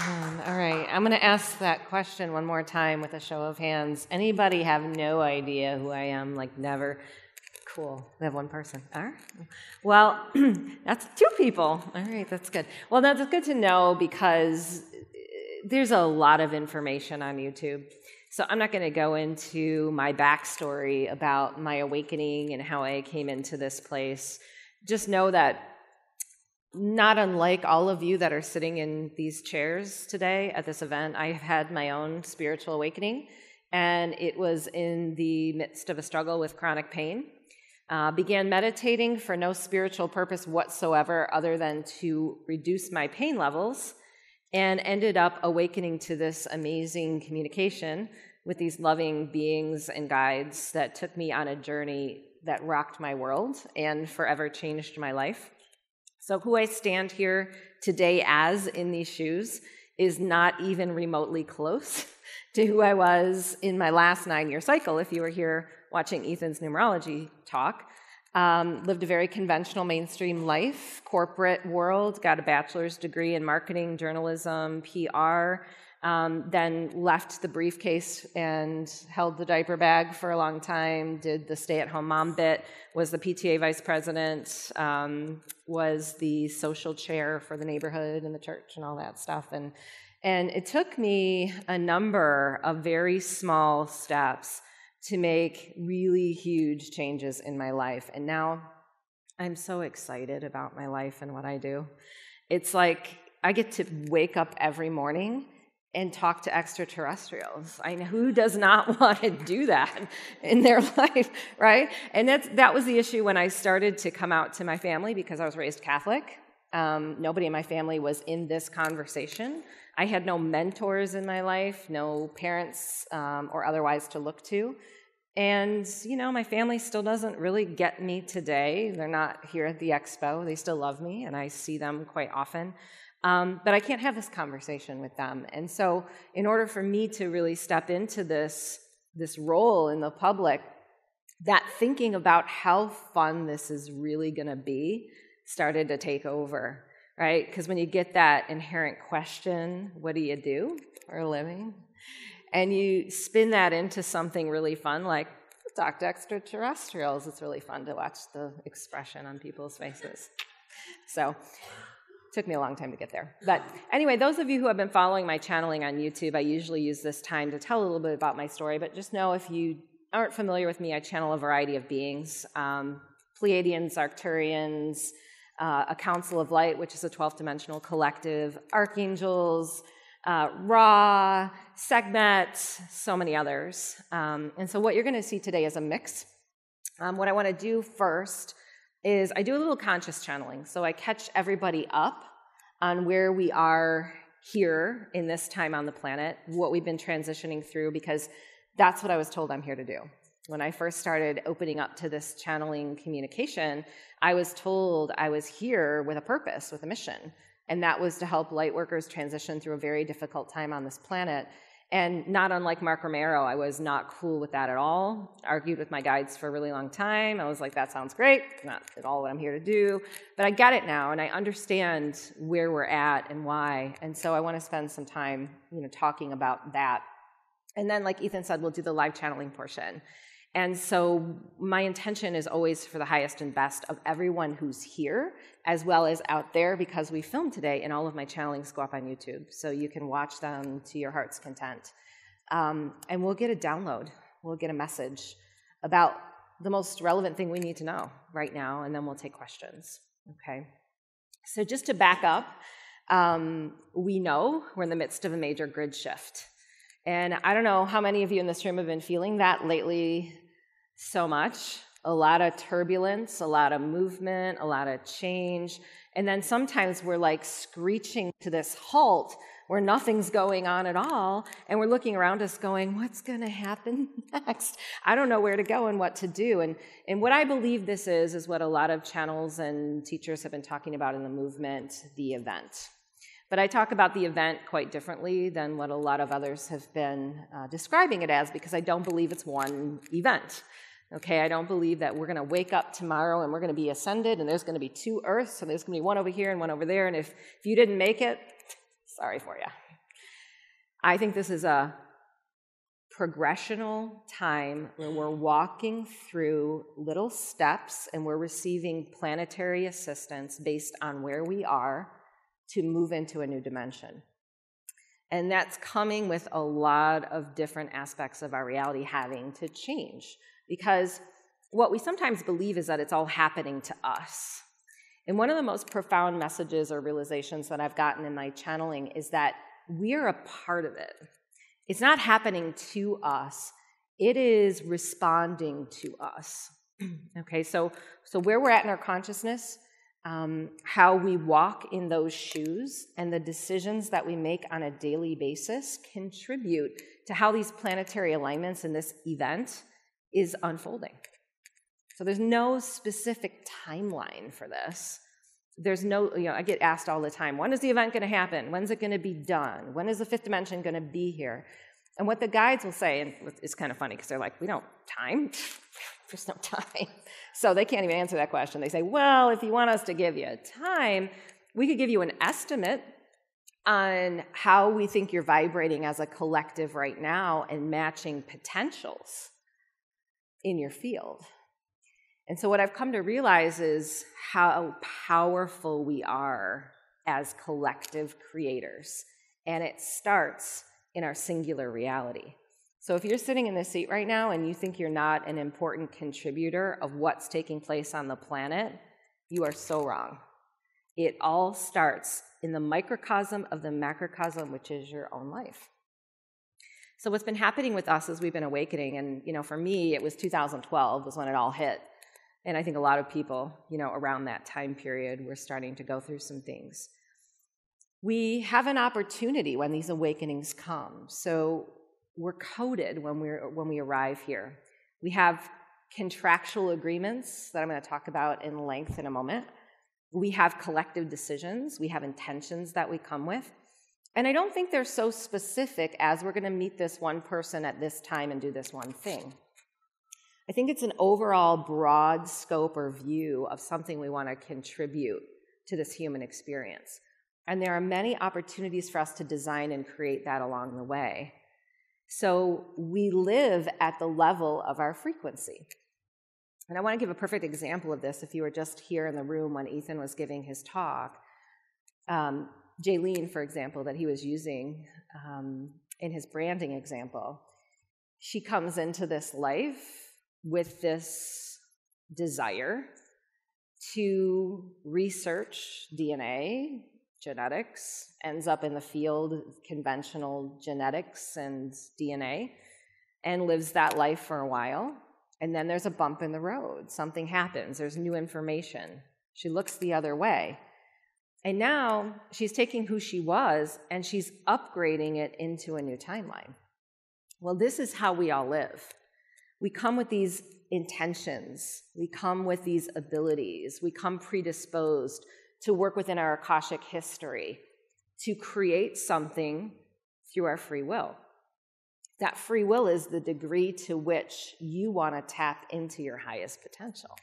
All right. I'm going to ask that question one more time with a show of hands. Anybody have no idea who I am? Like, never? Cool. We have one person. All right. Well, that's two people. All right. That's good. Well, that's good to know because there's a lot of information on YouTube. So I'm not going to go into my backstory about my awakening and how I came into this place. Just know that not unlike all of you that are sitting in these chairs today at this event, I have had my own spiritual awakening, and it was in the midst of a struggle with chronic pain. Began meditating for no spiritual purpose whatsoever other than to reduce my pain levels, and ended up awakening to this amazing communication with these loving beings and guides that took me on a journey that rocked my world and forever changed my life. So who I stand here today as in these shoes is not even remotely close to who I was in my last 9-year cycle, if you were here watching Ethan's numerology talk. Lived a very conventional mainstream life, corporate world, got a bachelor's degree in marketing, journalism, PR, then left the briefcase and held the diaper bag for a long time, did the stay-at-home mom bit, was the PTA vice president, was the social chair for the neighborhood and the church and all that stuff. And it took me a number of very small steps to make really huge changes in my life. And now I'm so excited about my life and what I do. It's like I get to wake up every morning and talk to extraterrestrials. I know who does not want to do that in their life, right? And that was the issue when I started to come out to my family, because I was raised Catholic. Nobody in my family was in this conversation. I had no mentors in my life, no parents or otherwise to look to. And, you know, my family still doesn't really get me today. They're not here at the expo. They still love me, and I see them quite often. But I can't have this conversation with them. And so in order for me to really step into this role in the public, that thinking about how fun this is really going to be started to take over, right? Because when you get that inherent question, what do you do for a living? And you spin that into something really fun, like talk to extraterrestrials. It's really fun to watch the expression on people's faces. So it took me a long time to get there. But anyway, those of you who have been following my channeling on YouTube, I usually use this time to tell a little bit about my story, but just know if you aren't familiar with me, I channel a variety of beings, Pleiadians, Arcturians, a Council of Light, which is a 12th-dimensional collective, Archangels, Ra, Sekhmet, so many others. And so what you're going to see today is a mix. What I want to do first is I do a little conscious channeling. So I catch everybody up on where we are here in this time on the planet, what we've been transitioning through, because that's what I was told I'm here to do. When I first started opening up to this channeling communication, I was told I was here with a purpose, with a mission, and that was to help lightworkers transition through a very difficult time on this planet. And not unlike Mark Romero, I was not cool with that at all. Argued with my guides for a really long time. I was like, that sounds great. Not at all what I'm here to do. But I get it now, and I understand where we're at and why. And so I want to spend some time, talking about that. And then, like Ethan said, we'll do the live channeling portion. And so my intention is always for the highest and best of everyone who's here, as well as out there, because we filmed today, and all of my channelings go up on YouTube, so you can watch them to your heart's content. And we'll get a download. We'll get a message about the most relevant thing we need to know right now, and then we'll take questions, okay? So just to back up, we know we're in the midst of a major grid shift. And I don't know how many of you in this room have been feeling that lately so much. A lot of turbulence, a lot of movement, a lot of change. And then sometimes we're like screeching to this halt where nothing's going on at all. And we're looking around us going, what's going to happen next? I don't know where to go and what to do. And what I believe this is what a lot of channels and teachers have been talking about in the movement, the event. But I talk about the event quite differently than what a lot of others have been describing it as, because I don't believe it's one event, okay? I don't believe that we're going to wake up tomorrow and we're going to be ascended and there's going to be two Earths and there's going to be one over here and one over there, and if you didn't make it, sorry for you, I think this is a progressional time where we're walking through little steps and we're receiving planetary assistance based on where we are to move into a new dimension. And that's coming with a lot of different aspects of our reality having to change, because what we sometimes believe is that it's all happening to us. And one of the most profound messages or realizations that I've gotten in my channeling is that we're a part of it. It's not happening to us. It is responding to us. Okay, so where we're at in our consciousness, how we walk in those shoes, and the decisions that we make on a daily basis contribute to how these planetary alignments in this event is unfolding. So there's no specific timeline for this. There's no, you know, I get asked all the time, when is the event going to happen? When's it going to be done? When is the fifth dimension going to be here? And what the guides will say, and it's kind of funny because they're like, we don't time. There's no time. So they can't even answer that question. They say, well, if you want us to give you time, we could give you an estimate on how we think you're vibrating as a collective right now and matching potentials in your field. And so what I've come to realize is how powerful we are as collective creators. And it starts in our singular reality. So if you're sitting in this seat right now and you think you're not an important contributor of what's taking place on the planet, you are so wrong. It all starts in the microcosm of the macrocosm, which is your own life. So what's been happening with us is we've been awakening. And, you know, for me, it was 2012 was when it all hit. And I think a lot of people, you know, around that time period were starting to go through some things. We have an opportunity when these awakenings come. So we're coded when we arrive here. We have contractual agreements that I'm going to talk about in length in a moment. We have collective decisions. We have intentions that we come with. And I don't think they're so specific as we're going to meet this one person at this time and do this one thing. I think it's an overall broad scope or view of something we want to contribute to this human experience. And there are many opportunities for us to design and create that along the way. So we live at the level of our frequency. And I want to give a perfect example of this. If you were just here in the room when Ethan was giving his talk, Jaylene, for example, that he was using in his branding example, she comes into this life with this desire to research DNA, genetics, ends up in the field of conventional genetics and DNA, and lives that life for a while. And then there's a bump in the road. Something happens. There's new information. She looks the other way. And now she's taking who she was and she's upgrading it into a new timeline. Well, this is how we all live. We come with these intentions. We come with these abilities. We come predisposed to work within our Akashic history, to create something through our free will. That free will is the degree to which you want to tap into your highest potential.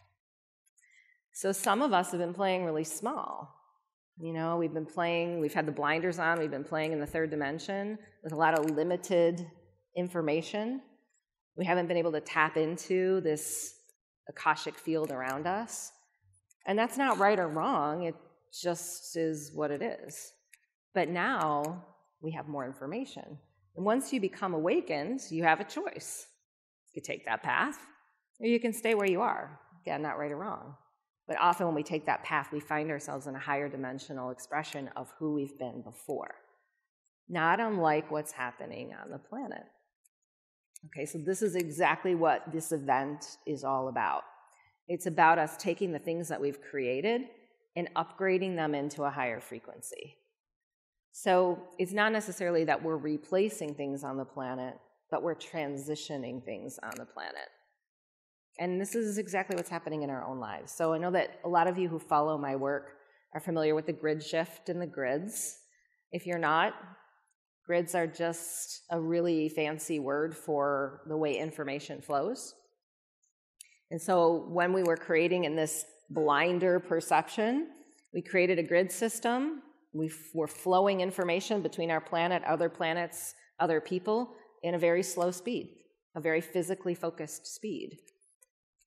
So some of us have been playing really small. You know, we've been playing, we've had the blinders on, we've been playing in the third dimension with a lot of limited information. We haven't been able to tap into this Akashic field around us. And that's not right or wrong. It just is what it is. But now we have more information. And once you become awakened, you have a choice. You could take that path, or you can stay where you are. Again, not right or wrong. But often when we take that path, we find ourselves in a higher dimensional expression of who we've been before. Not unlike what's happening on the planet. Okay, so this is exactly what this event is all about. It's about us taking the things that we've created and upgrading them into a higher frequency. So it's not necessarily that we're replacing things on the planet, but we're transitioning things on the planet. And this is exactly what's happening in our own lives. So I know that a lot of you who follow my work are familiar with the grid shift and the grids. If you're not, grids are just a really fancy word for the way information flows. And so when we were creating in this blinder perception, we created a grid system. We were flowing information between our planet, other planets, other people in a very slow speed, a very physically focused speed.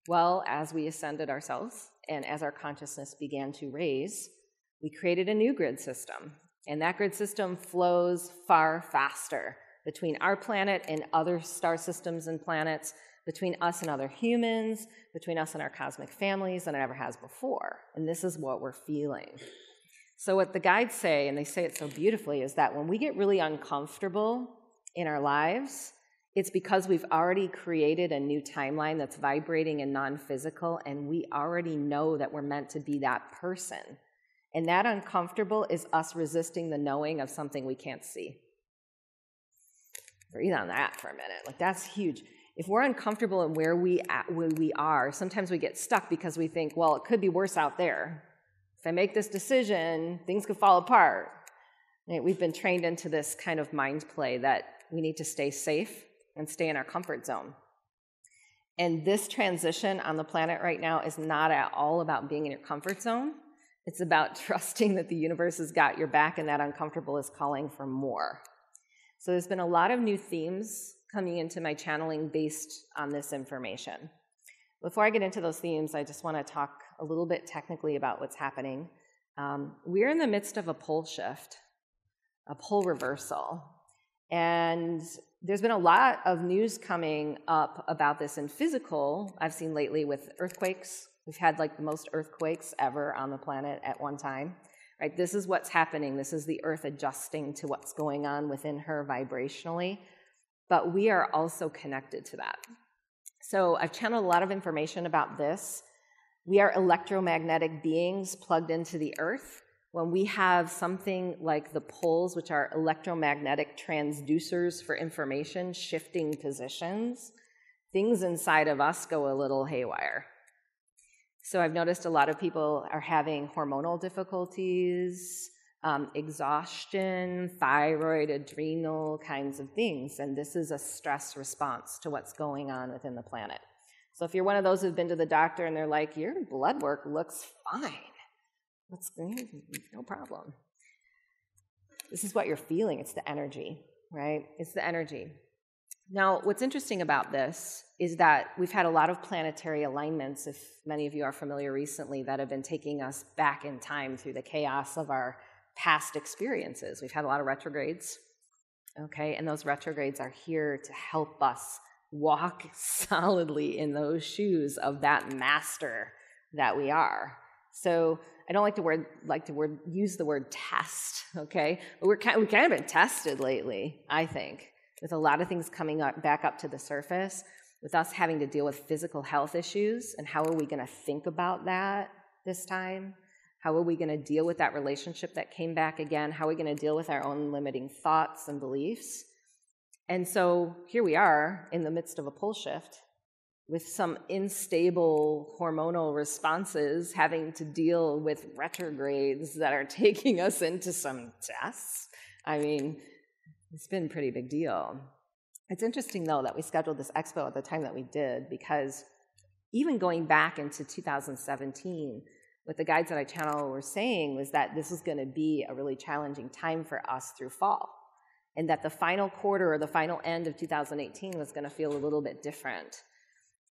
Well, as we ascended ourselves and as our consciousness began to raise, we created a new grid system. And that grid system flows far faster between our planet and other star systems and planets, between us and other humans, between us and our cosmic families than it ever has before. And this is what we're feeling. So what the guides say, and they say it so beautifully, is that when we get really uncomfortable in our lives, it's because we've already created a new timeline that's vibrating and non-physical, and we already know that we're meant to be that person. And that uncomfortable is us resisting the knowing of something we can't see. Breathe on that for a minute. Like, that's huge. If we're uncomfortable in where we are, sometimes we get stuck because we think, well, it could be worse out there. If I make this decision, things could fall apart. We've been trained into this kind of mind play that we need to stay safe and stay in our comfort zone. And this transition on the planet right now is not at all about being in your comfort zone. It's about trusting that the universe has got your back and that uncomfortable is calling for more. So there's been a lot of new themes coming into my channeling based on this information. Before I get into those themes, I just want to talk a little bit technically about what's happening. We're in the midst of a pole shift, a pole reversal. And there's been a lot of news coming up about this in physical. I've seen lately with earthquakes. We've had like the most earthquakes ever on the planet at one time, right? This is what's happening. This is the Earth adjusting to what's going on within her vibrationally. But we are also connected to that. So I've channeled a lot of information about this. We are electromagnetic beings plugged into the Earth. When we have something like the poles, which are electromagnetic transducers for information, shifting positions, things inside of us go a little haywire. So I've noticed a lot of people are having hormonal difficulties, exhaustion, thyroid, adrenal kinds of things, and this is a stress response to what's going on within the planet. So if you're one of those who've been to the doctor and they're like, your blood work looks fine, that's no problem. This is what you're feeling. It's the energy, right? It's the energy. Now, what's interesting about this is that we've had a lot of planetary alignments, if many of you are familiar recently, that have been taking us back in time through the chaos of our past experiences. We've had a lot of retrogrades, okay? And those retrogrades are here to help us walk solidly in those shoes of that master that we are. So I don't use the word test, okay? But we've kind of been tested lately, I think, with a lot of things coming up, back up to the surface, with us having to deal with physical health issues, and how are we going to think about that this time? How are we going to deal with that relationship that came back again? How are we going to deal with our own limiting thoughts and beliefs? And so here we are in the midst of a pole shift with some unstable hormonal responses having to deal with retrogrades that are taking us into some tests. I mean, it's been a pretty big deal. It's interesting, though, that we scheduled this expo at the time that we did, because even going back into 2017, what the guides that I channel were saying was that this was going to be a really challenging time for us through fall, and that the final quarter or the final end of 2018 was going to feel a little bit different.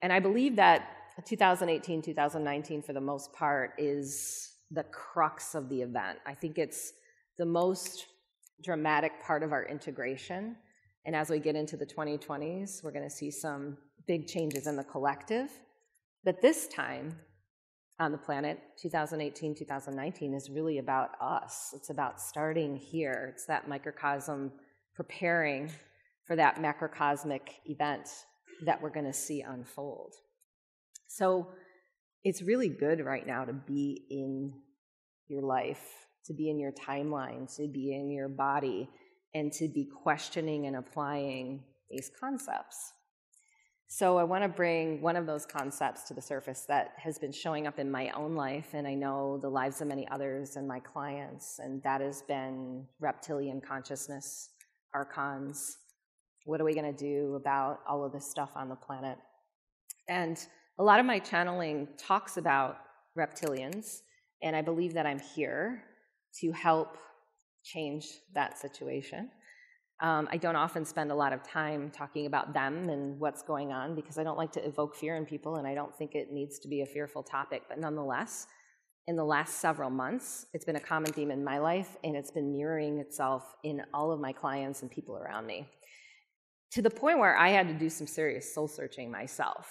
And I believe that 2018, 2019, for the most part, is the crux of the event. I think it's the most dramatic part of our integration. And as we get into the 2020s, we're going to see some big changes in the collective. But this time on the planet, 2018, 2019, is really about us. It's about starting here. It's that microcosm preparing for that macrocosmic event that we're going to see unfold. So it's really good right now to be in your life, to be in your timeline, to be in your body, and to be questioning and applying these concepts. So I want to bring one of those concepts to the surface that has been showing up in my own life, and I know the lives of many others and my clients, and that has been reptilian consciousness, archons. What are we going to do about all of this stuff on the planet? And a lot of my channeling talks about reptilians, and I believe that I'm here to help change that situation. I don't often spend a lot of time talking about them and what's going on because I don't like to evoke fear in people, and I don't think it needs to be a fearful topic. But nonetheless, in the last several months, it's been a common theme in my life, and it's been mirroring itself in all of my clients and people around me, to the point where I had to do some serious soul-searching myself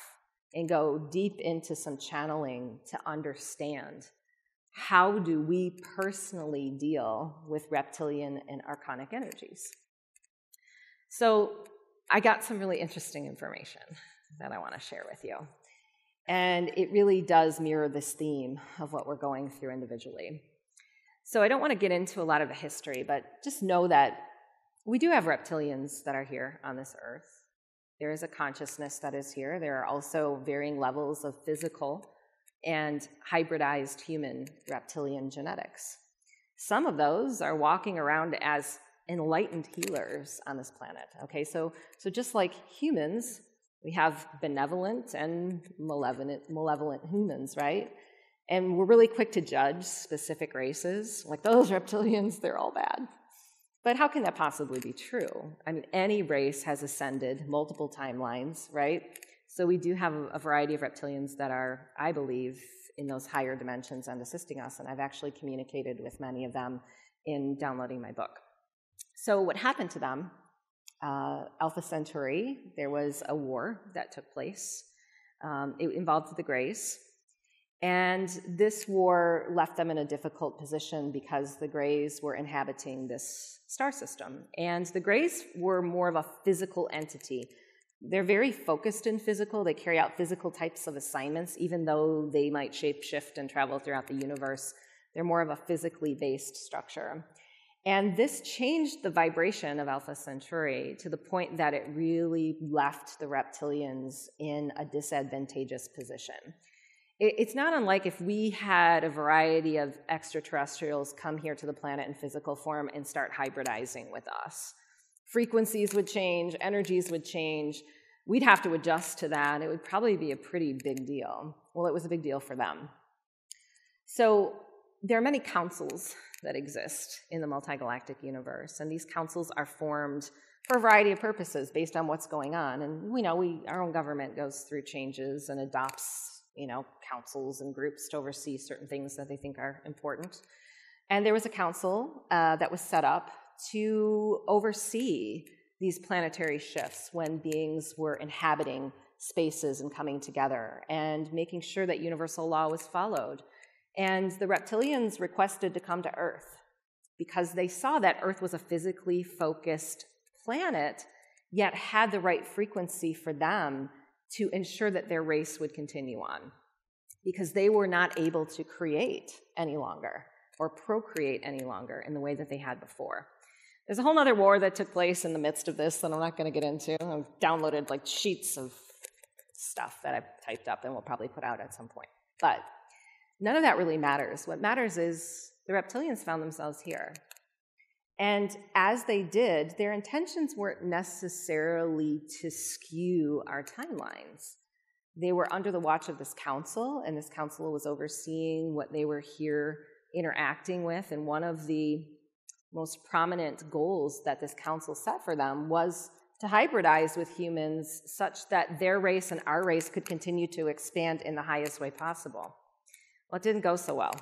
and go deep into some channeling to understand how do we personally deal with reptilian and archonic energies. So I got some really interesting information that I want to share with you. And it really does mirror this theme of what we're going through individually. So I don't want to get into a lot of the history, but just know that we do have reptilians that are here on this earth. There is a consciousness that is here. There are also varying levels of physical and hybridized human reptilian genetics. Some of those are walking around as enlightened healers on this planet. Okay, so just like humans, we have benevolent and malevolent humans, right? And we're really quick to judge specific races. Like, those reptilians, they're all bad. But how can that possibly be true? I mean, any race has ascended multiple timelines, right? So we do have a variety of reptilians that are, I believe, in those higher dimensions and assisting us, and I've actually communicated with many of them in downloading my book. So what happened to them? Alpha Centauri, there was a war that took place. It involved the Greys. And this war left them in a difficult position because the Greys were inhabiting this star system. And the Greys were more of a physical entity. They're very focused in physical. They carry out physical types of assignments, even though they might shapeshift and travel throughout the universe. They're more of a physically based structure. And this changed the vibration of Alpha Centauri to the point that it really left the reptilians in a disadvantageous position. It's not unlike if we had a variety of extraterrestrials come here to the planet in physical form and start hybridizing with us. Frequencies would change, energies would change. We'd have to adjust to that. It would probably be a pretty big deal. Well, it was a big deal for them. So there are many councils that exist in the multi-galactic universe, and these councils are formed for a variety of purposes based on what's going on. And we know our own government goes through changes and adopts, councils and groups to oversee certain things that they think are important. And there was a council that was set up to oversee these planetary shifts when beings were inhabiting spaces and coming together and making sure that universal law was followed. And the reptilians requested to come to Earth because they saw that Earth was a physically focused planet, yet had the right frequency for them to ensure that their race would continue on, because they were not able to create any longer or procreate any longer in the way that they had before. There's a whole other war that took place in the midst of this that I'm not going to get into. I've downloaded like sheets of stuff that I've typed up and we'll probably put out at some point. But none of that really matters. What matters is the reptilians found themselves here. And as they did, their intentions weren't necessarily to skew our timelines. They were under the watch of this council, and this council was overseeing what they were here interacting with. And one of the most prominent goals that this council set for them was to hybridize with humans such that their race and our race could continue to expand in the highest way possible. Well, it didn't go so well.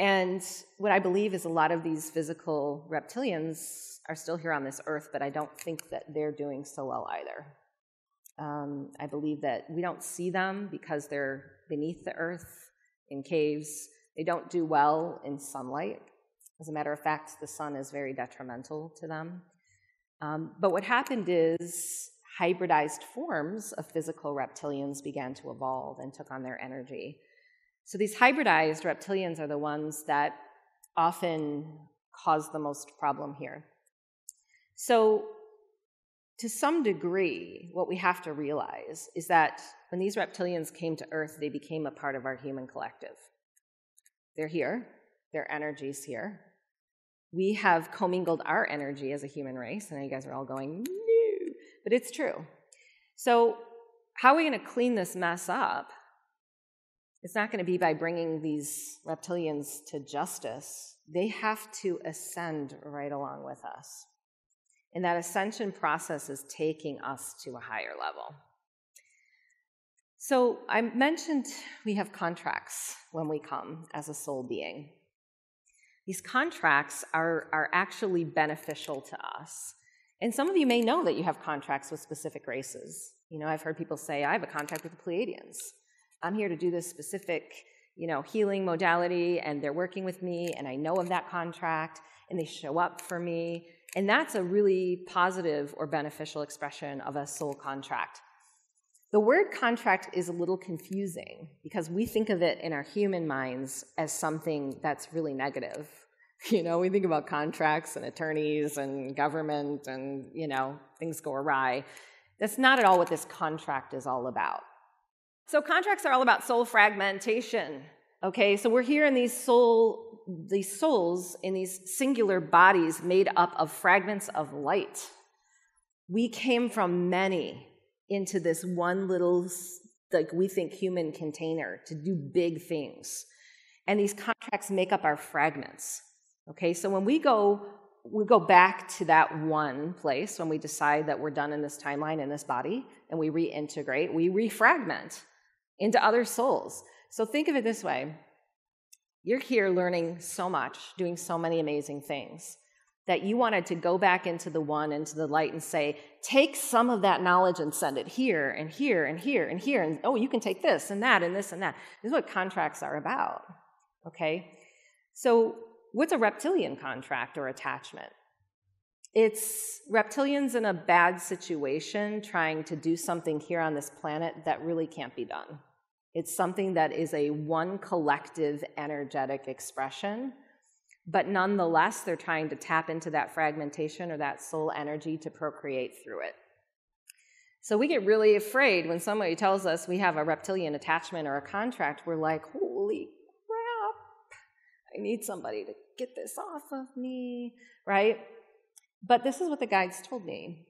And what I believe is a lot of these physical reptilians are still here on this earth, but I don't think that they're doing so well either. I believe that we don't see them because they're beneath the earth in caves. They don't do well in sunlight. As a matter of fact, the sun is very detrimental to them. But what happened is hybridized forms of physical reptilians began to evolve and took on their energy. So these hybridized reptilians are the ones that often cause the most problem here. So to some degree, what we have to realize is that when these reptilians came to Earth, they became a part of our human collective. They're here. Their energy's here. We have commingled our energy as a human race. I know you guys are all going, no, but it's true. So how are we going to clean this mess up? It's not going to be by bringing these reptilians to justice. They have to ascend right along with us. And that ascension process is taking us to a higher level. So I mentioned we have contracts when we come as a soul being. These contracts are actually beneficial to us. And some of you may know that you have contracts with specific races. You know, I've heard people say, I have a contract with the Pleiadians. I'm here to do this specific, healing modality, and they're working with me, and I know of that contract, and they show up for me. And that's a really positive or beneficial expression of a soul contract. The word contract is a little confusing because we think of it in our human minds as something that's really negative. We think about contracts and attorneys and government and, things go awry. That's not at all what this contract is all about. So contracts are all about soul fragmentation, okay? So we're here in these souls in these singular bodies made up of fragments of light. We came from many into this one little, we think, human container to do big things. And these contracts make up our fragments, okay? So when we go back to that one place, when we decide that we're done in this timeline, in this body, and we reintegrate, we refragment into other souls. So think of it this way. You're here learning so much, doing so many amazing things, that you wanted to go back into the one, into the light, and say, take some of that knowledge and send it here, and here, and here, and here, and oh, you can take this, and that, and this, and that. This is what contracts are about, okay? So what's a reptilian contract or attachment? It's reptilians in a bad situation trying to do something here on this planet that really can't be done. It's something that is a one collective energetic expression, but nonetheless, they're trying to tap into that fragmentation or that soul energy to procreate through it. So we get really afraid when somebody tells us we have a reptilian attachment or a contract. We're like, holy crap, I need somebody to get this off of me, right? But this is what the guides told me,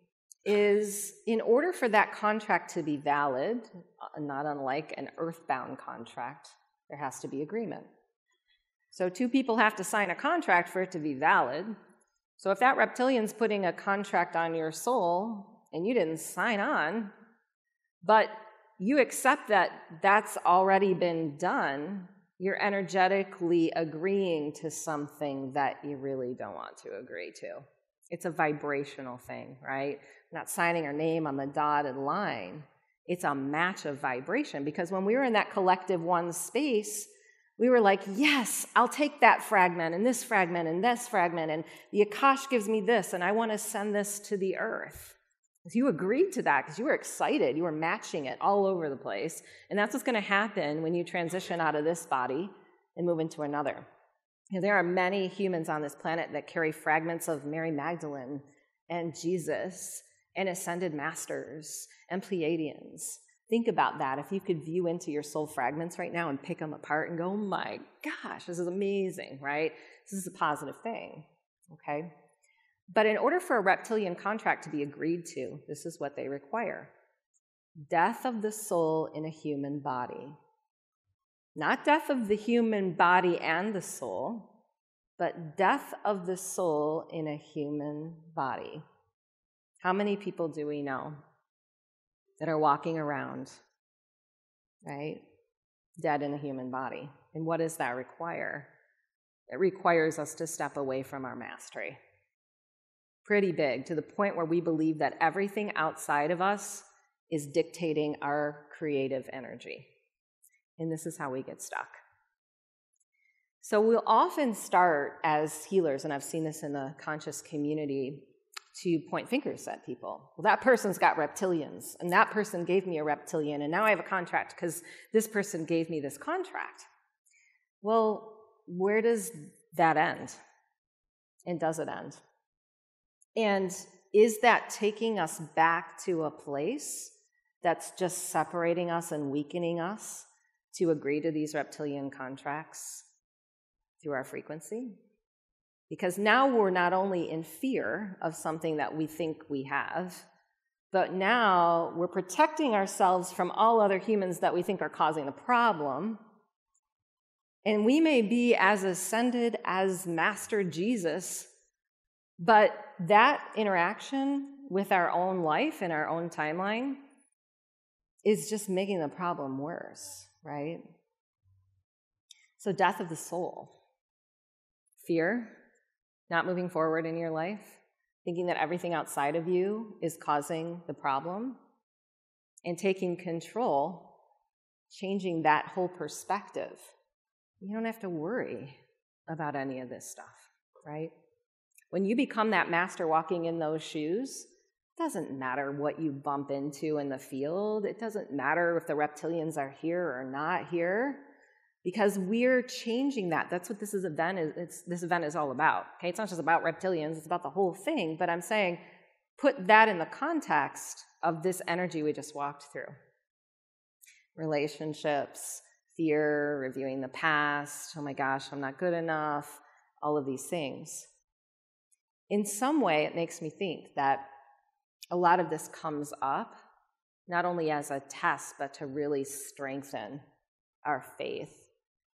is in order for that contract to be valid, not unlike an earthbound contract, there has to be agreement. So two people have to sign a contract for it to be valid. So if that reptilian's putting a contract on your soul and you didn't sign on, but you accept that that's already been done, you're energetically agreeing to something that you really don't want to agree to. It's a vibrational thing, right? We're not signing our name on the dotted line. It's a match of vibration, because when we were in that collective one space, we were like, yes, I'll take that fragment and this fragment and this fragment, and the Akash gives me this, and I want to send this to the earth. So you agreed to that because you were excited. You were matching it all over the place, and that's what's going to happen when you transition out of this body and move into another. There are many humans on this planet that carry fragments of Mary Magdalene and Jesus and ascended masters and Pleiadians. Think about that. If you could view into your soul fragments right now and pick them apart and go, oh my gosh, this is amazing, right? This is a positive thing, okay? But in order for a reptilian contract to be agreed to, this is what they require. Death of the soul in a human body. Not death of the human body and the soul, but death of the soul in a human body. How many people do we know that are walking around, right, dead in a human body? And what does that require? It requires us to step away from our mastery. Pretty big, to the point where we believe that everything outside of us is dictating our creative energy. And this is how we get stuck. So we'll often start as healers, and I've seen this in the conscious community, to point fingers at people. Well, that person's got reptilians, and that person gave me a reptilian, and now I have a contract because this person gave me this contract. Well, where does that end? And does it end? And is that taking us back to a place that's just separating us and weakening us to agree to these reptilian contracts through our frequency? Because now we're not only in fear of something that we think we have, but now we're protecting ourselves from all other humans that we think are causing the problem. And we may be as ascended as Master Jesus, but that interaction with our own life and our own timeline is just making the problem worse, right? So death of the soul, fear, not moving forward in your life, thinking that everything outside of you is causing the problem, and taking control, changing that whole perspective. You don't have to worry about any of this stuff, right? When you become that master walking in those shoes, it doesn't matter what you bump into in the field. It doesn't matter if the reptilians are here or not here, because we're changing that. That's what this event is all about. Okay, it's not just about reptilians, it's about the whole thing, but I'm saying put that in the context of this energy we just walked through. Relationships, fear, reviewing the past, oh my gosh, I'm not good enough, all of these things. In some way, it makes me think that a lot of this comes up not only as a test, but to really strengthen our faith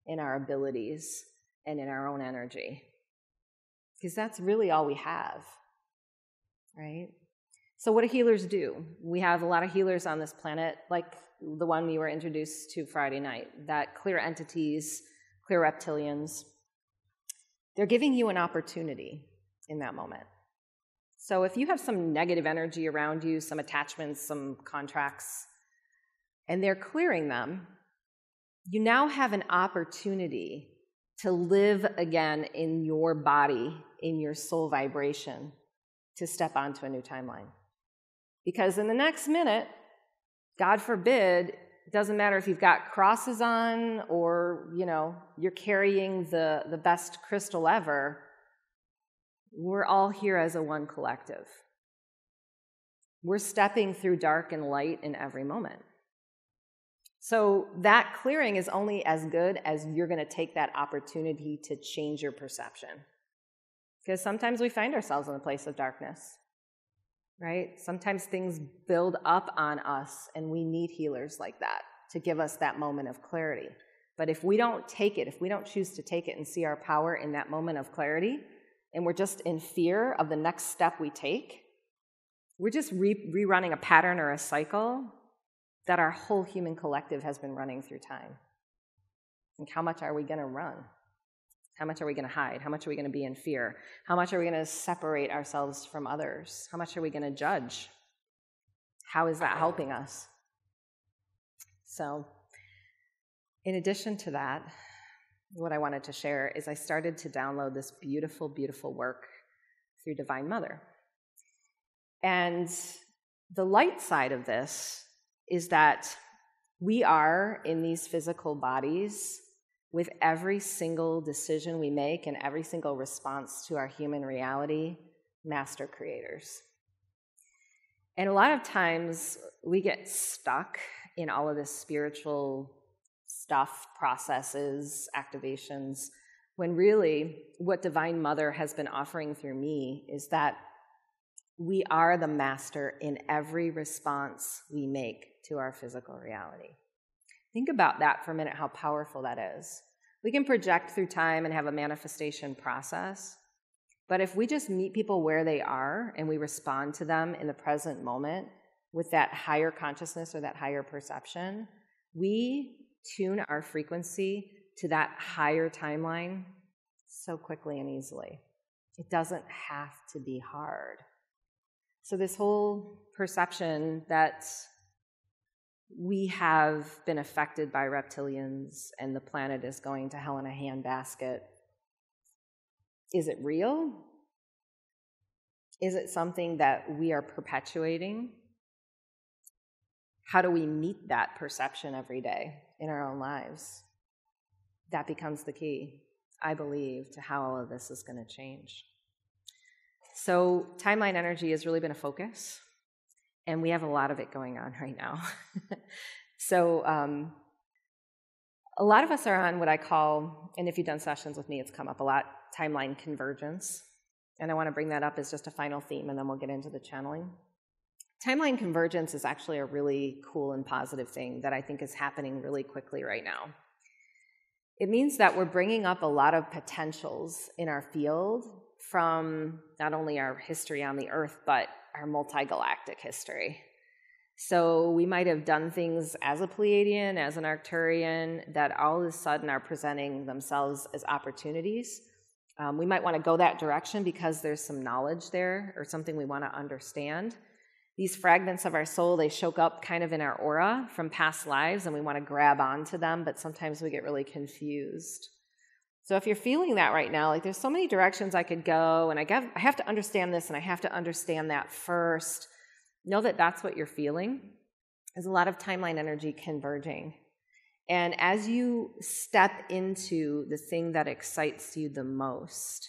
in our abilities and in our own energy. Because that's really all we have, right? So what do healers do? We have a lot of healers on this planet, like the one we were introduced to Friday night, that clear entities, clear reptilians. They're giving you an opportunity in that moment. So if you have some negative energy around you, some attachments, some contracts, and they're clearing them, you now have an opportunity to live again in your body, in your soul vibration, to step onto a new timeline. Because in the next minute, God forbid, it doesn't matter if you've got crosses on or, you know, you're carrying the best crystal ever, we're all here as a one collective. We're stepping through dark and light in every moment. So that clearing is only as good as you're going to take that opportunity to change your perception. Because sometimes we find ourselves in a place of darkness, right? Sometimes things build up on us, and we need healers like that to give us that moment of clarity. But if we don't take it, if we don't choose to take it and see our power in that moment of clarity, and we're just in fear of the next step we take, we're just rerunning a pattern or a cycle that our whole human collective has been running through time. And how much are we going to run? How much are we going to hide? How much are we going to be in fear? How much are we going to separate ourselves from others? How much are we going to judge? How is that helping us? So, in addition to that, what I wanted to share is I started to download this beautiful, beautiful work through Divine Mother. And the light side of this is that we are in these physical bodies with every single decision we make and every single response to our human reality, master creators. And a lot of times we get stuck in all of this spiritual stuff, processes, activations, when really what Divine Mother has been offering through me is that we are the master in every response we make to our physical reality. Think about that for a minute, how powerful that is. We can project through time and have a manifestation process, but if we just meet people where they are and we respond to them in the present moment with that higher consciousness or that higher perception, we tune our frequency to that higher timeline so quickly and easily. It doesn't have to be hard. So this whole perception that we have been affected by reptilians and the planet is going to hell in a handbasket, is it real? Is it something that we are perpetuating? How do we meet that perception every day in our own lives? That becomes the key, I believe, to how all of this is going to change. So timeline energy has really been a focus, and we have a lot of it going on right now. So a lot of us are on what I call, and if you've done sessions with me, it's come up a lot, timeline convergence. And I want to bring that up as just a final theme, and then we'll get into the channeling. Timeline convergence is actually a really cool and positive thing that I think is happening really quickly right now. It means that we're bringing up a lot of potentials in our field from not only our history on the Earth, but our multi-galactic history. So we might have done things as a Pleiadian, as an Arcturian, that all of a sudden are presenting themselves as opportunities. We might want to go that direction because there's some knowledge there or something we want to understand. These fragments of our soul, they show up kind of in our aura from past lives, and we want to grab onto them, but sometimes we get really confused. So if you're feeling that right now, like there's so many directions I could go, and I have to understand this and I have to understand that first, know that that's what you're feeling. There's a lot of timeline energy converging. And as you step into the thing that excites you the most,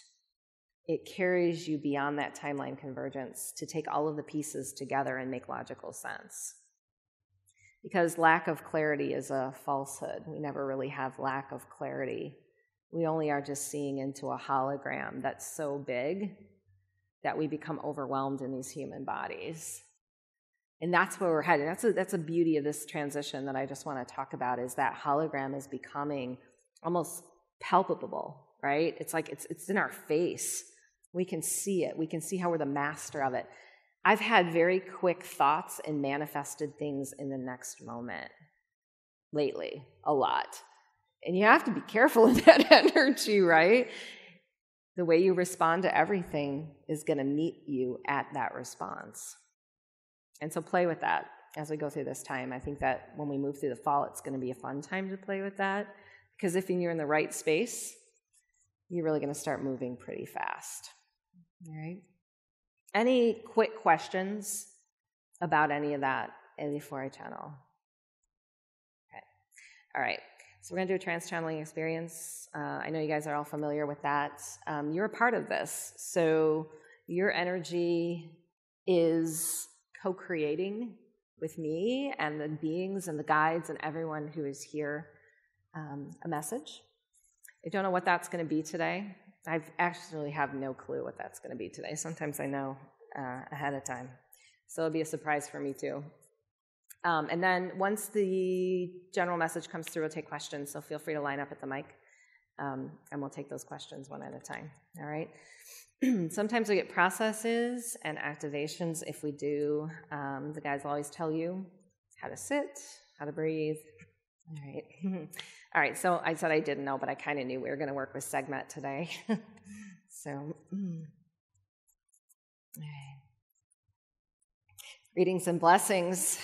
it carries you beyond that timeline convergence to take all of the pieces together and make logical sense. Because lack of clarity is a falsehood. We never really have lack of clarity. We only are just seeing into a hologram that's so big that we become overwhelmed in these human bodies. And that's where we're headed. That's a beauty of this transition that I just want to talk about, is that hologram is becoming almost palpable, right? It's like it's in our face. We can see it. We can see how we're the master of it. I've had very quick thoughts and manifested things in the next moment lately, a lot. And you have to be careful of that energy, right? The way you respond to everything is going to meet you at that response. And so play with that as we go through this time. I think that when we move through the fall, it's going to be a fun time to play with that, because if you're in the right space, you're really going to start moving pretty fast. All right. Any quick questions about any of that before I channel? Okay. All right. So we're going to do a trans-channeling experience. I know you guys are all familiar with that. You're a part of this. So your energy is co-creating with me and the beings and the guides and everyone who is here a message. I don't know what that's going to be today. I actually have no clue what that's going to be today. Sometimes I know ahead of time. So it'll be a surprise for me too. And then once the general message comes through, we'll take questions, so feel free to line up at the mic, and we'll take those questions one at a time, all right? Sometimes we get processes and activations. If we do, the guys will always tell you how to sit, how to breathe, all right? All right, so I said I didn't know, but I kind of knew we were going to work with Sekhmet today, so all right. Greetings and blessings.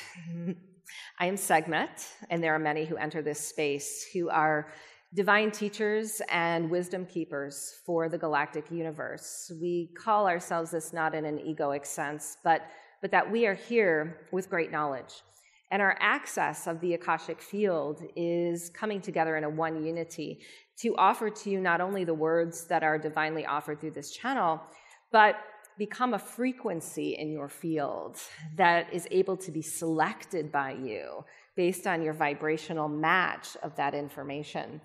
I am Sekhmet, and there are many who enter this space who are divine teachers and wisdom keepers for the galactic universe. We call ourselves this not in an egoic sense, but that we are here with great knowledge. And our access of the Akashic field is coming together in a one unity to offer to you not only the words that are divinely offered through this channel, but become a frequency in your field that is able to be selected by you based on your vibrational match of that information.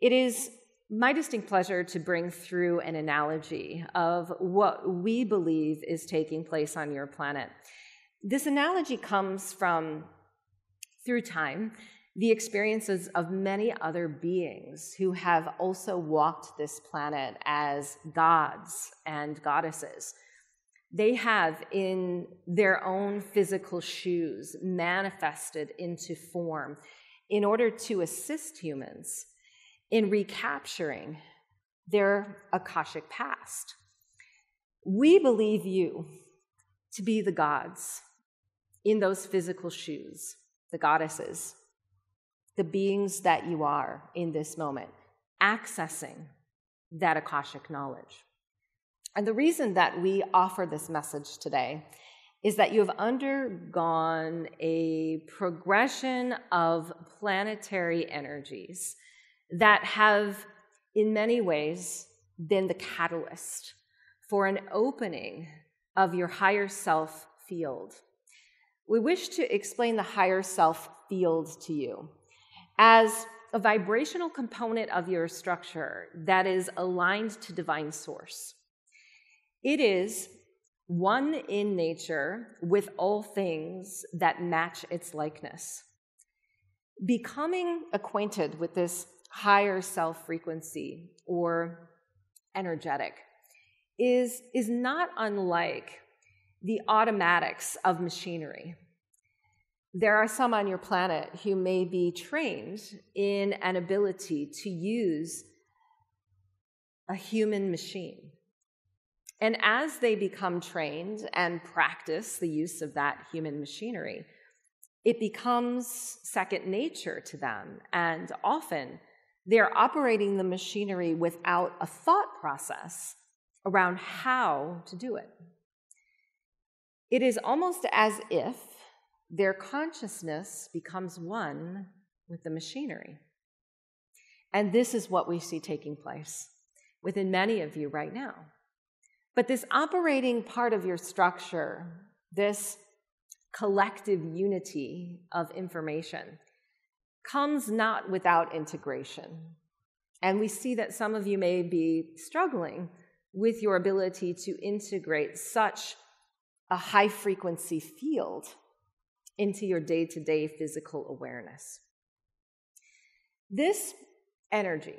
It is my distinct pleasure to bring through an analogy of what we believe is taking place on your planet. This analogy comes from, through time, the experiences of many other beings who have also walked this planet as gods and goddesses. They have, in their own physical shoes, manifested into form in order to assist humans in recapturing their Akashic past. We believe you to be the gods in those physical shoes, the goddesses, the beings that you are in this moment, accessing that Akashic knowledge. And the reason that we offer this message today is that you have undergone a progression of planetary energies that have, in many ways, been the catalyst for an opening of your higher self field. We wish to explain the higher self field to you as a vibrational component of your structure that is aligned to divine source. It is one in nature with all things that match its likeness. Becoming acquainted with this higher self frequency or energetic is not unlike the automatics of machinery. There are some on your planet who may be trained in an ability to use a human machine. And as they become trained and practice the use of that human machinery, it becomes second nature to them, and often they're operating the machinery without a thought process around how to do it. It is almost as if their consciousness becomes one with the machinery. And this is what we see taking place within many of you right now. But this operating part of your structure, this collective unity of information, comes not without integration. And we see that some of you may be struggling with your ability to integrate such a high-frequency field into your day-to-day physical awareness. This energy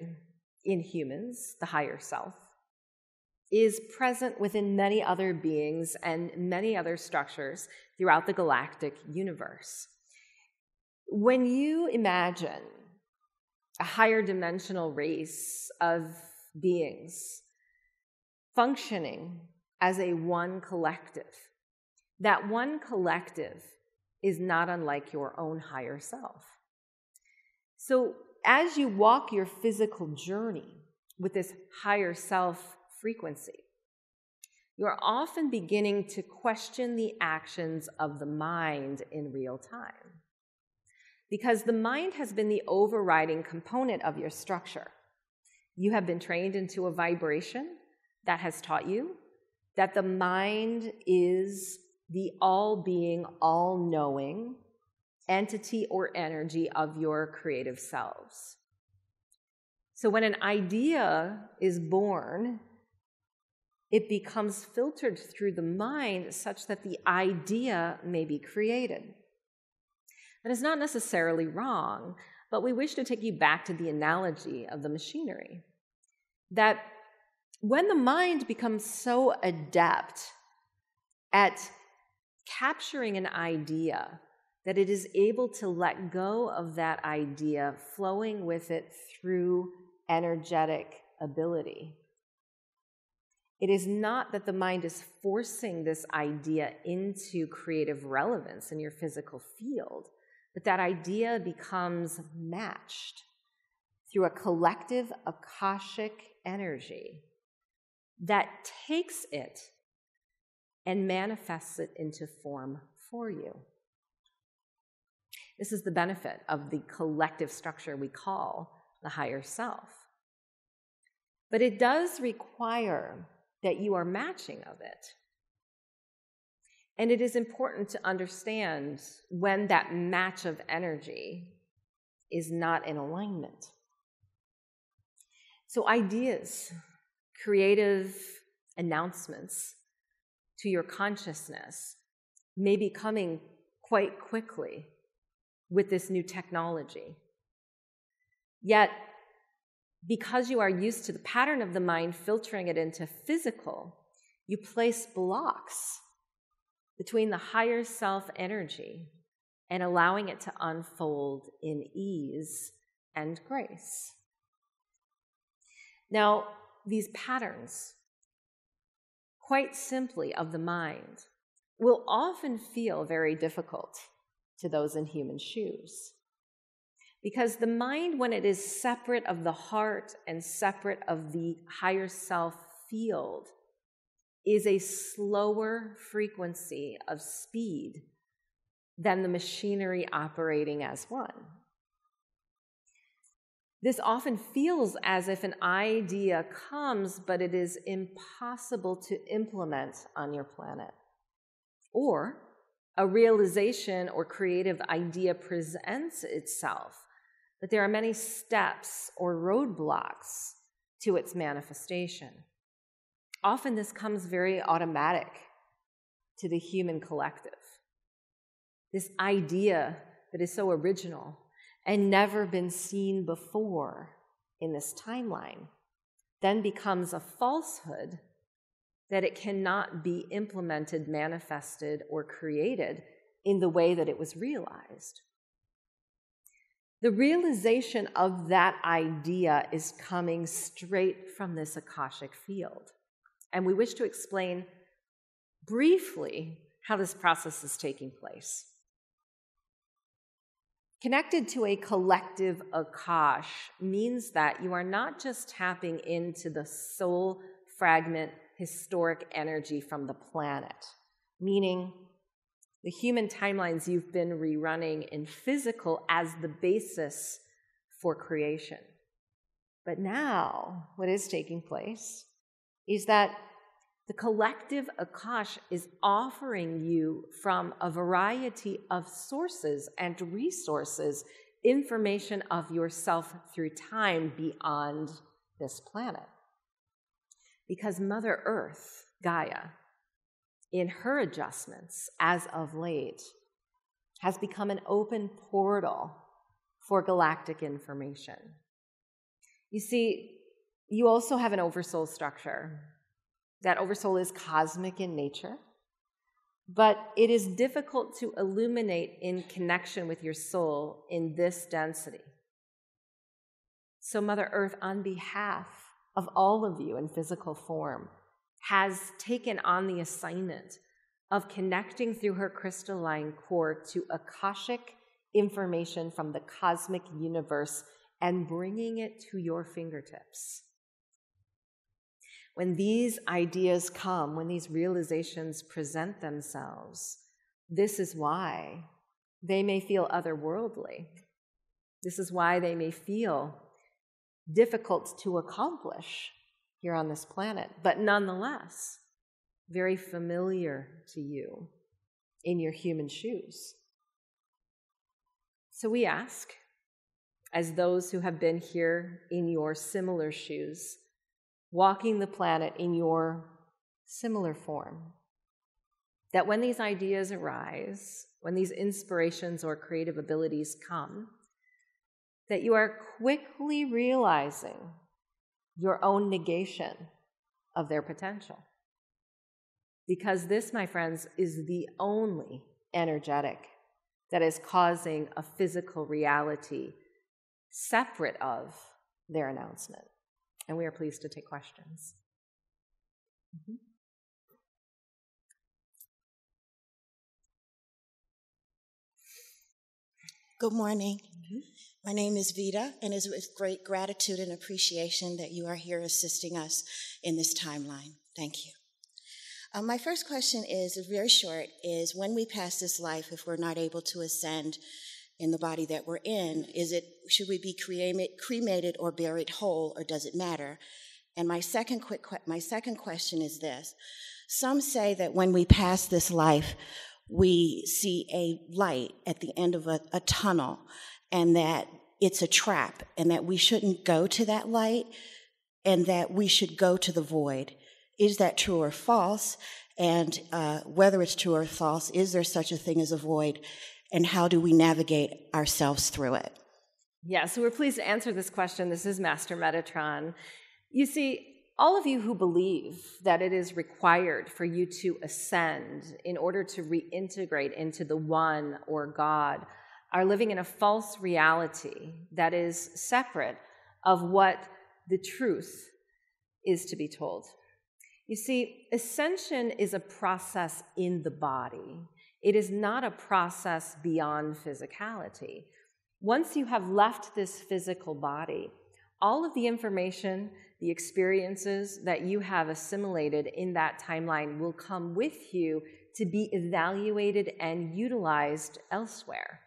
in humans, the higher self, is present within many other beings and many other structures throughout the galactic universe. When you imagine a higher dimensional race of beings functioning as a one collective, that one collective is not unlike your own higher self. So as you walk your physical journey with this higher self frequency, you're often beginning to question the actions of the mind in real time, because the mind has been the overriding component of your structure. You have been trained into a vibration that has taught you that the mind is the all-being, all-knowing entity or energy of your creative selves. So when an idea is born, it becomes filtered through the mind such that the idea may be created. That is not necessarily wrong, but we wish to take you back to the analogy of the machinery. That when the mind becomes so adept at capturing an idea that it is able to let go of that idea, flowing with it through energetic ability, it is not that the mind is forcing this idea into creative relevance in your physical field, but that idea becomes matched through a collective Akashic energy that takes it and manifests it into form for you. This is the benefit of the collective structure we call the higher self. But it does require that you are matching of it. And it is important to understand when that match of energy is not in alignment. So ideas, creative announcements to your consciousness may be coming quite quickly with this new technology. Yet, because you are used to the pattern of the mind filtering it into physical, you place blocks between the higher self energy and allowing it to unfold in ease and grace. Now, these patterns, quite simply of the mind, will often feel very difficult to those in human shoes. Because the mind, when it is separate of the heart and separate of the higher self field, is a slower frequency of speed than the machinery operating as one. This often feels as if an idea comes, but it is impossible to implement on your planet. Or a realization or creative idea presents itself, but there are many steps or roadblocks to its manifestation. Often this comes very automatic to the human collective. This idea that is so original and never been seen before in this timeline then becomes a falsehood that it cannot be implemented, manifested, or created in the way that it was realized. The realization of that idea is coming straight from this Akashic field. And we wish to explain briefly how this process is taking place. Connected to a collective Akash means that you are not just tapping into the soul fragment historic energy from the planet, meaning the human timelines you've been rerunning in physical as the basis for creation. But now, what is taking place is that the collective Akash is offering you from a variety of sources and resources, information of yourself through time beyond this planet. Because Mother Earth, Gaia, in her adjustments as of late, has become an open portal for galactic information. You see, you also have an oversoul structure. That oversoul is cosmic in nature, but it is difficult to illuminate in connection with your soul in this density. So Mother Earth, on behalf of all of you in physical form, has taken on the assignment of connecting through her crystalline core to Akashic information from the cosmic universe and bringing it to your fingertips. When these ideas come, when these realizations present themselves, this is why they may feel otherworldly. This is why they may feel difficult to accomplish here on this planet, but nonetheless, very familiar to you in your human shoes. So we ask, as those who have been here in your similar shoes, walking the planet in your similar form, that when these ideas arise, when these inspirations or creative abilities come, that you are quickly realizing your own negation of their potential. Because this, my friends, is the only energetic that is causing a physical reality separate of their announcement. And we are pleased to take questions. Mm-hmm. Good morning. Mm-hmm. My name is Vida, and it's with great gratitude and appreciation that you are here assisting us in this timeline. Thank you. My first question is very short, is when we pass this life, if we're not able to ascend in the body that we're in, should we be cremated or buried whole, or does it matter? And my second question is this. Some say that when we pass this life, we see a light at the end of a tunnel, and that it's a trap, and that we shouldn't go to that light, and that we should go to the void. Is that true or false? And whether it's true or false, is there such a thing as a void? And how do we navigate ourselves through it? Yeah, so we're pleased to answer this question. This is Master Metatron. You see, all of you who believe that it is required for you to ascend in order to reintegrate into the One or God are living in a false reality that is separate of what the truth is to be told. You see, ascension is a process in the body. It is not a process beyond physicality. Once you have left this physical body, all of the information, the experiences that you have assimilated in that timeline will come with you to be evaluated and utilized elsewhere.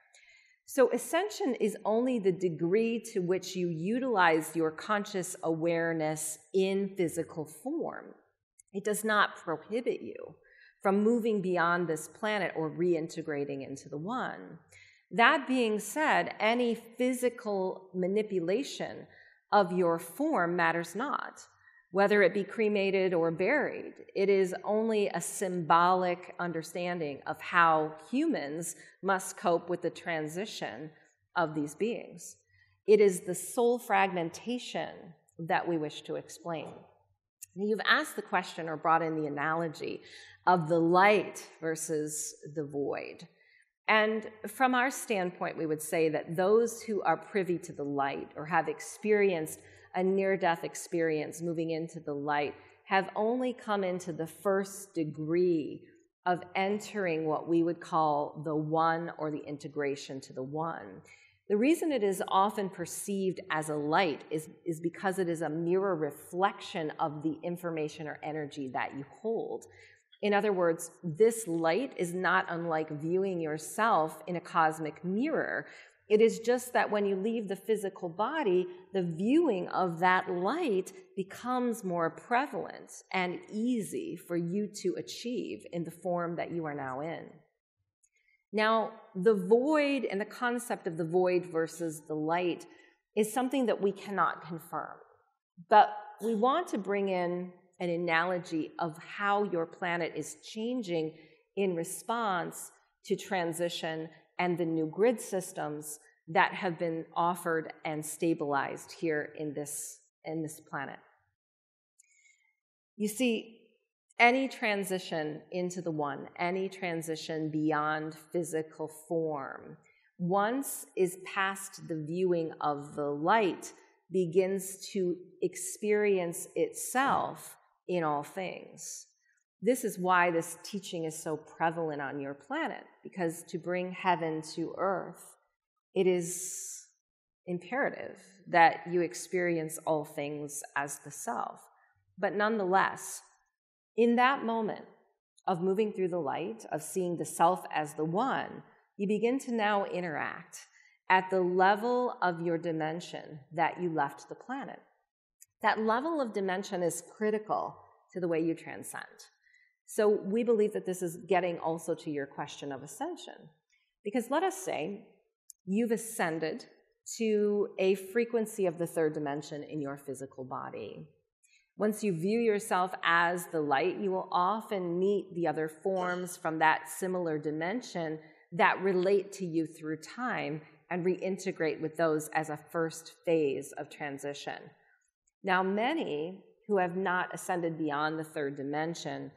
So ascension is only the degree to which you utilize your conscious awareness in physical form. It does not prohibit you from moving beyond this planet or reintegrating into the One. That being said, any physical manipulation of your form matters not, whether it be cremated or buried. It is only a symbolic understanding of how humans must cope with the transition of these beings. It is the soul fragmentation that we wish to explain. You've asked the question or brought in the analogy of the light versus the void. And from our standpoint, we would say that those who are privy to the light or have experienced a near-death experience moving into the light have only come into the first degree of entering what we would call the one or the integration to the one. The reason it is often perceived as a light is because it is a mirror reflection of the information or energy that you hold. In other words, this light is not unlike viewing yourself in a cosmic mirror. It is just that when you leave the physical body, the viewing of that light becomes more prevalent and easy for you to achieve in the form that you are now in. Now, the void and the concept of the void versus the light is something that we cannot confirm, but we want to bring in an analogy of how your planet is changing in response to transition and the new grid systems that have been offered and stabilized here in this planet. You see, any transition into the one, any transition beyond physical form, once is past the viewing of the light, begins to experience itself in all things. This is why this teaching is so prevalent on your planet, because to bring heaven to earth, it is imperative that you experience all things as the self. But nonetheless, in that moment of moving through the light, of seeing the self as the one, you begin to now interact at the level of your dimension that you left the planet. That level of dimension is critical to the way you transcend. So we believe that this is getting also to your question of ascension. Because let us say you've ascended to a frequency of the third dimension in your physical body. Once you view yourself as the light, you will often meet the other forms from that similar dimension that relate to you through time and reintegrate with those as a first phase of transition. Now, many who have not ascended beyond the third dimension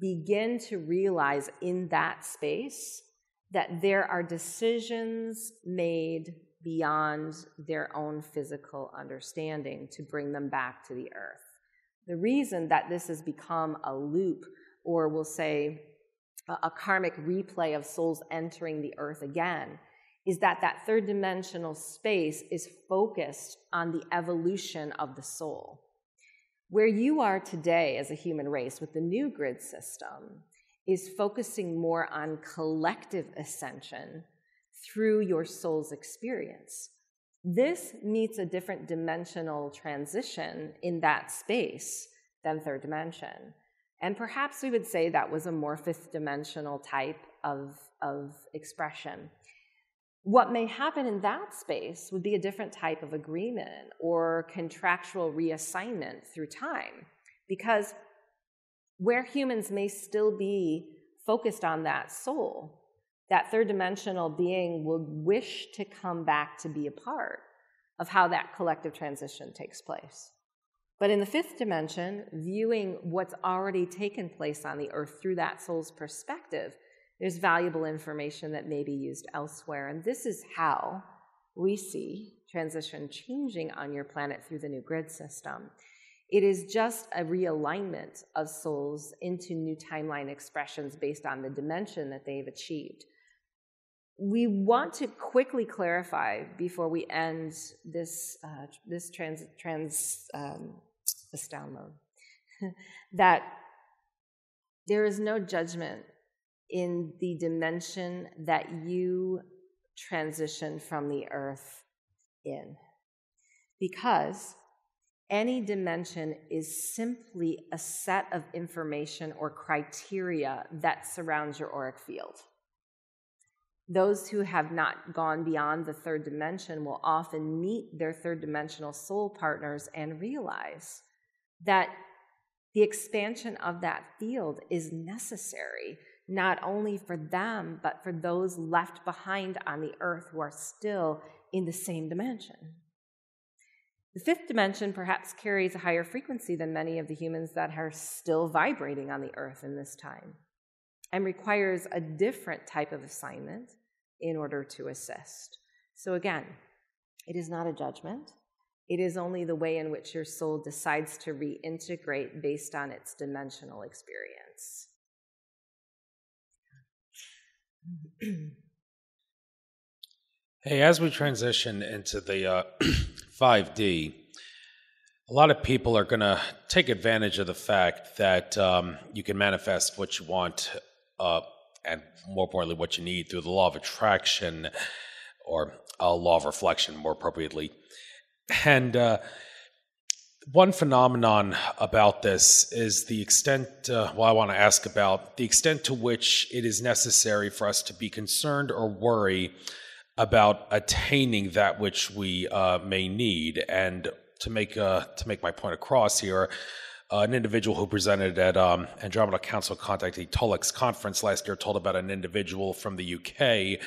begin to realize in that space that there are decisions made beyond their own physical understanding to bring them back to the earth. The reason that this has become a loop, or we'll say a karmic replay of souls entering the earth again, is that that third dimensional space is focused on the evolution of the soul. Where you are today as a human race with the new grid system is focusing more on collective ascension through your soul's experience. This meets a different dimensional transition in that space than third dimension. And perhaps we would say that was a more fifth dimensional type of expression. What may happen in that space would be a different type of agreement or contractual reassignment through time, because where humans may still be focused on that soul, that third dimensional being would wish to come back to be a part of how that collective transition takes place. But in the fifth dimension, viewing what's already taken place on the earth through that soul's perspective, there's valuable information that may be used elsewhere. And this is how we see transition changing on your planet through the new grid system. It is just a realignment of souls into new timeline expressions based on the dimension that they've achieved. We want to quickly clarify before we end this, this download that there is no judgment in the dimension that you transition from the earth in. Because any dimension is simply a set of information or criteria that surrounds your auric field. Those who have not gone beyond the third dimension will often meet their third dimensional soul partners and realize that the expansion of that field is necessary not only for them, but for those left behind on the earth who are still in the same dimension. The fifth dimension perhaps carries a higher frequency than many of the humans that are still vibrating on the Earth in this time, and requires a different type of assignment in order to assist. So again, it is not a judgment. It is only the way in which your soul decides to reintegrate based on its dimensional experience. Hey, as we transition into the 5D, a lot of people are going to take advantage of the fact that you can manifest what you want and, more importantly, what you need through the law of attraction, or law of reflection, more appropriately. And one phenomenon about this is the extent, well, I want to ask about the extent to which it is necessary for us to be concerned or worry about attaining that which we may need. And to make my point across here, an individual who presented at Andromeda Council Contact Etolix conference last year told about an individual from the UK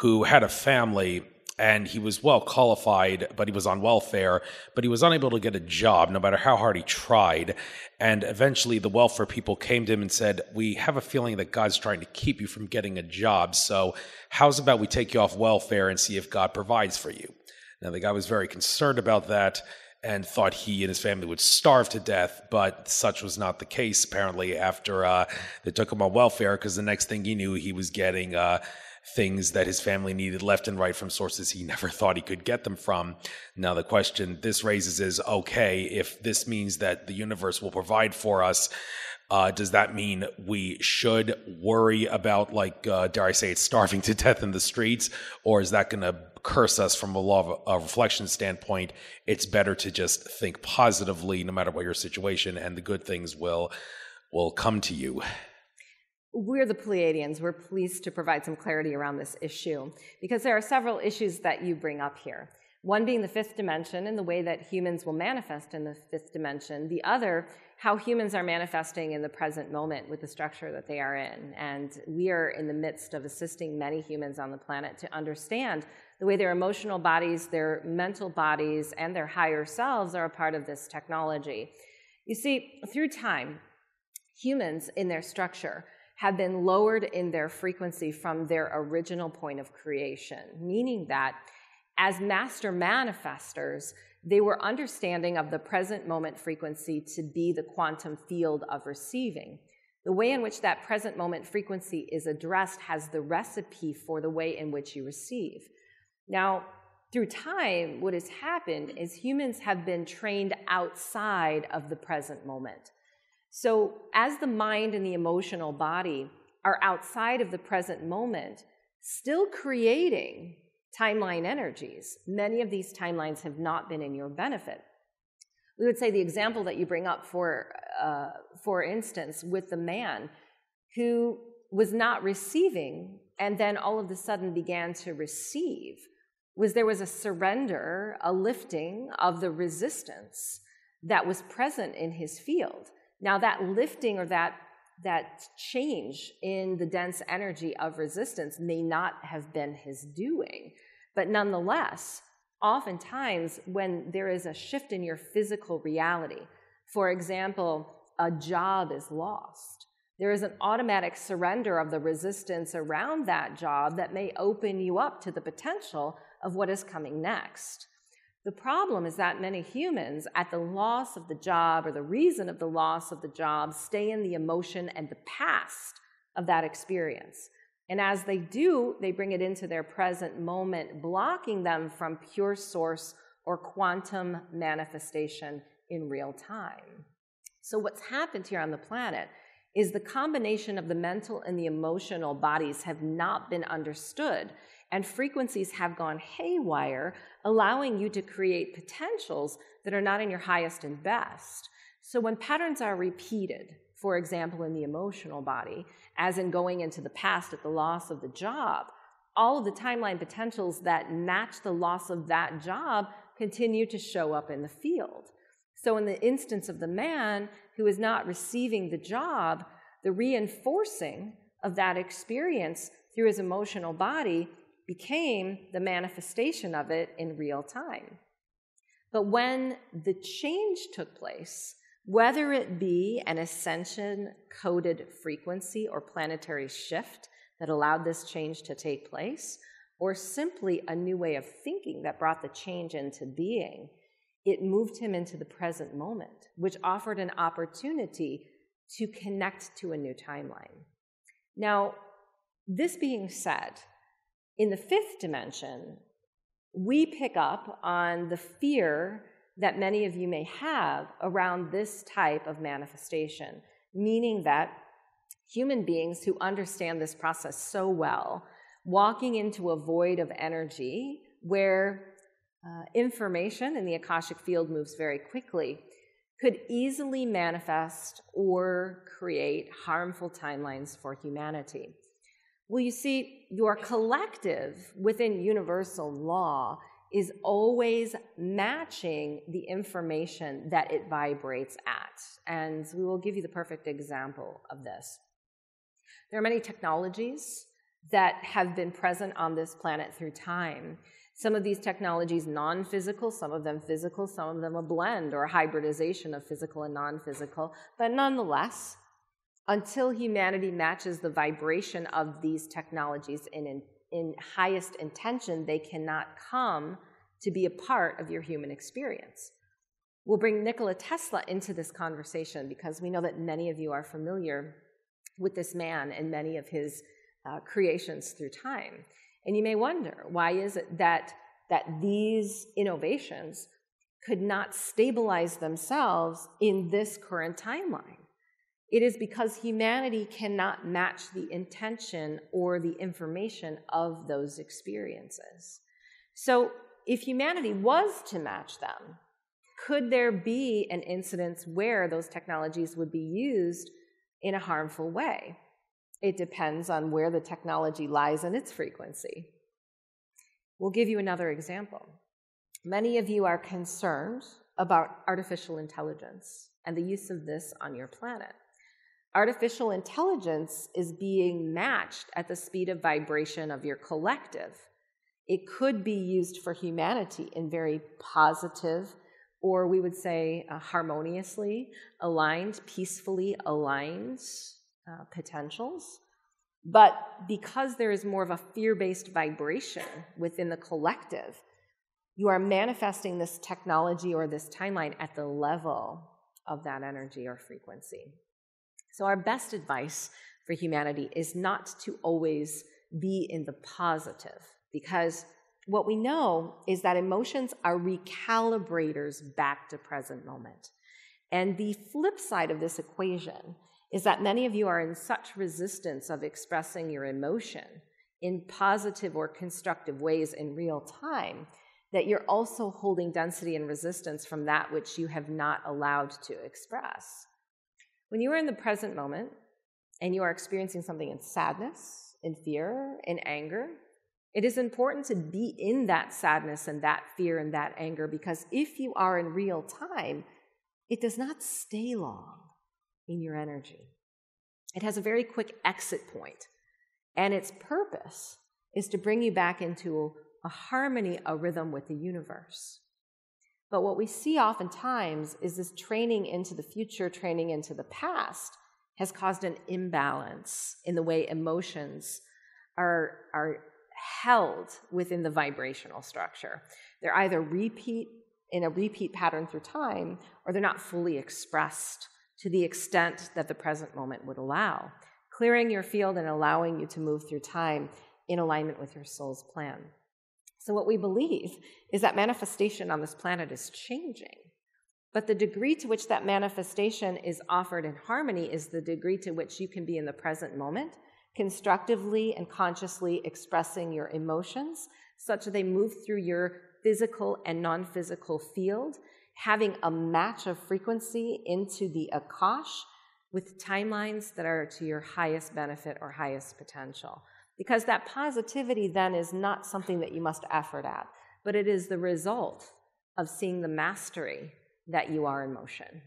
who had a family, and he was well qualified, but he was on welfare, but he was unable to get a job no matter how hard he tried. And eventually the welfare people came to him and said, "We have a feeling that God's trying to keep you from getting a job, so how's about we take you off welfare and see if God provides for you?" Now, the guy was very concerned about that and thought he and his family would starve to death, but such was not the case, apparently, after they took him on welfare, because the next thing he knew, he was getting things that his family needed left and right from sources he never thought he could get them from. Now, the question this raises is, okay, if this means that the universe will provide for us, does that mean we should worry about, like, dare I say it, starving to death in the streets? Or is that going to curse us from a law of reflection standpoint? It's better to just think positively no matter what your situation, and the good things will come to you. We're the Pleiadians. We're pleased to provide some clarity around this issue, because there are several issues that you bring up here. One being the fifth dimension and the way that humans will manifest in the fifth dimension. The other, how humans are manifesting in the present moment with the structure that they are in. And we are in the midst of assisting many humans on the planet to understand the way their emotional bodies, their mental bodies, and their higher selves are a part of this technology. You see, through time, humans in their structure have been lowered in their frequency from their original point of creation, meaning that as master manifestors, they were understanding of the present moment frequency to be the quantum field of receiving. The way in which that present moment frequency is addressed has the recipe for the way in which you receive. Now, through time, what has happened is humans have been trained outside of the present moment. So as the mind and the emotional body are outside of the present moment, still creating timeline energies, many of these timelines have not been in your benefit. We would say the example that you bring up, for instance, with the man who was not receiving and then all of a sudden began to receive, there was a surrender, a lifting of the resistance that was present in his field. Now, that lifting or that change in the dense energy of resistance may not have been his doing. But nonetheless, oftentimes when there is a shift in your physical reality, for example, a job is lost, there is an automatic surrender of the resistance around that job that may open you up to the potential of what is coming next. The problem is that many humans, at the loss of the job or the reason of the loss of the job, stay in the emotion and the past of that experience. And as they do, they bring it into their present moment, blocking them from pure source or quantum manifestation in real time. So what's happened here on the planet is the combination of the mental and the emotional bodies have not been understood, and frequencies have gone haywire, allowing you to create potentials that are not in your highest and best. So when patterns are repeated, for example, in the emotional body, as in going into the past at the loss of the job, all of the timeline potentials that match the loss of that job continue to show up in the field. So in the instance of the man who is not receiving the job, the reinforcing of that experience through his emotional body became the manifestation of it in real time. But when the change took place, whether it be an ascension-coded frequency or planetary shift that allowed this change to take place, or simply a new way of thinking that brought the change into being, it moved him into the present moment, which offered an opportunity to connect to a new timeline. Now, this being said, in the fifth dimension, we pick up on the fear that many of you may have around this type of manifestation, meaning that human beings who understand this process so well, walking into a void of energy where information in the Akashic field moves very quickly, could easily manifest or create harmful timelines for humanity. Well, you see, your collective within universal law is always matching the information that it vibrates at. And we will give you the perfect example of this. There are many technologies that have been present on this planet through time. Some of these technologies non-physical, some of them physical, some of them a blend or a hybridization of physical and non-physical, but nonetheless, until humanity matches the vibration of these technologies in highest intention, they cannot come to be a part of your human experience. We'll bring Nikola Tesla into this conversation because we know that many of you are familiar with this man and many of his creations through time. And you may wonder, why is it that these innovations could not stabilize themselves in this current timeline? It is because humanity cannot match the intention or the information of those experiences. So if humanity was to match them, could there be an incidence where those technologies would be used in a harmful way? It depends on where the technology lies in its frequency. We'll give you another example. Many of you are concerned about artificial intelligence and the use of this on your planet. Artificial intelligence is being matched at the speed of vibration of your collective. It could be used for humanity in very positive, or we would say harmoniously aligned, peacefully aligned potentials, but because there is more of a fear-based vibration within the collective, you are manifesting this technology or this timeline at the level of that energy or frequency. So our best advice for humanity is not to always be in the positive, because what we know is that emotions are recalibrators back to present moment. And the flip side of this equation is that many of you are in such resistance of expressing your emotion in positive or constructive ways in real time that you're also holding density and resistance from that which you have not allowed to express. When you are in the present moment and you are experiencing something in sadness, in fear, in anger, it is important to be in that sadness and that fear and that anger, because if you are in real time, it does not stay long in your energy. It has a very quick exit point, and its purpose is to bring you back into a harmony, a rhythm with the universe. But what we see oftentimes is this training into the future, training into the past, has caused an imbalance in the way emotions are held within the vibrational structure. They're either in a repeat pattern through time, or they're not fully expressed to the extent that the present moment would allow, clearing your field and allowing you to move through time in alignment with your soul's plan. So what we believe is that manifestation on this planet is changing, but the degree to which that manifestation is offered in harmony is the degree to which you can be in the present moment, constructively and consciously expressing your emotions, such that they move through your physical and non-physical field, having a match of frequency into the Akash with timelines that are to your highest benefit or highest potential. Because that positivity then is not something that you must effort at, but it is the result of seeing the mastery that you are in motion.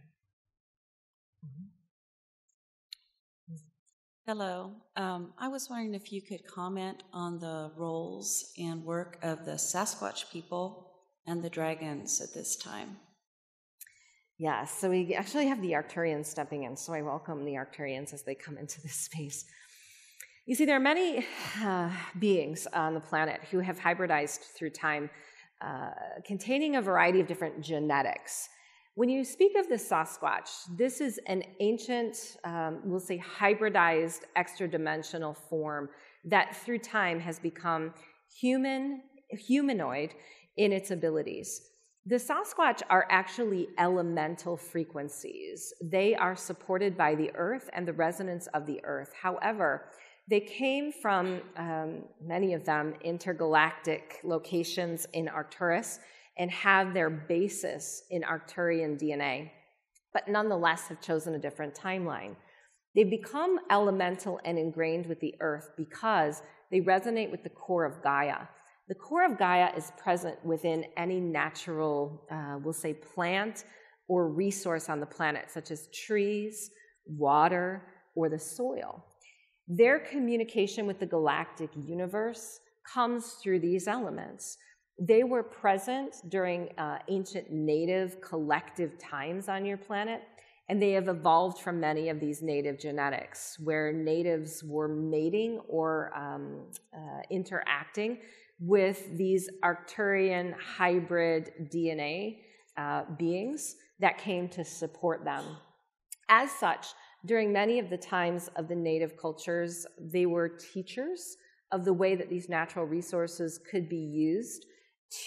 Hello. I was wondering if you could comment on the roles and work of the Sasquatch people and the dragons at this time. Yeah, so we actually have the Arcturians stepping in, so I welcome the Arcturians as they come into this space. You see, there are many beings on the planet who have hybridized through time, containing a variety of different genetics. When you speak of the Sasquatch, this is an ancient, we'll say hybridized extra-dimensional form that through time has become humanoid in its abilities. The Sasquatch are actually elemental frequencies. They are supported by the earth and the resonance of the earth. However, they came from, many of them, intergalactic locations in Arcturus and have their basis in Arcturian DNA, but nonetheless have chosen a different timeline. They become elemental and ingrained with the earth because they resonate with the core of Gaia. The core of Gaia is present within any natural, we'll say, plant or resource on the planet, such as trees, water, or the soil. Their communication with the galactic universe comes through these elements. They were present during ancient native collective times on your planet, and they have evolved from many of these native genetics, where natives were mating or interacting with these Arcturian hybrid DNA beings that came to support them. As such, during many of the times of the native cultures, they were teachers of the way that these natural resources could be used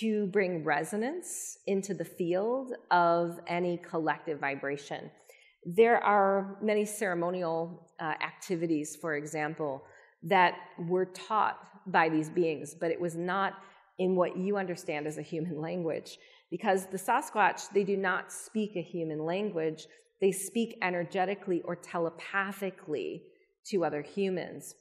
to bring resonance into the field of any collective vibration. There are many ceremonial activities, for example, that were taught by these beings, but it was not in what you understand as a human language. Because the Sasquatch, they do not speak a human language. They speak energetically or telepathically to other humans.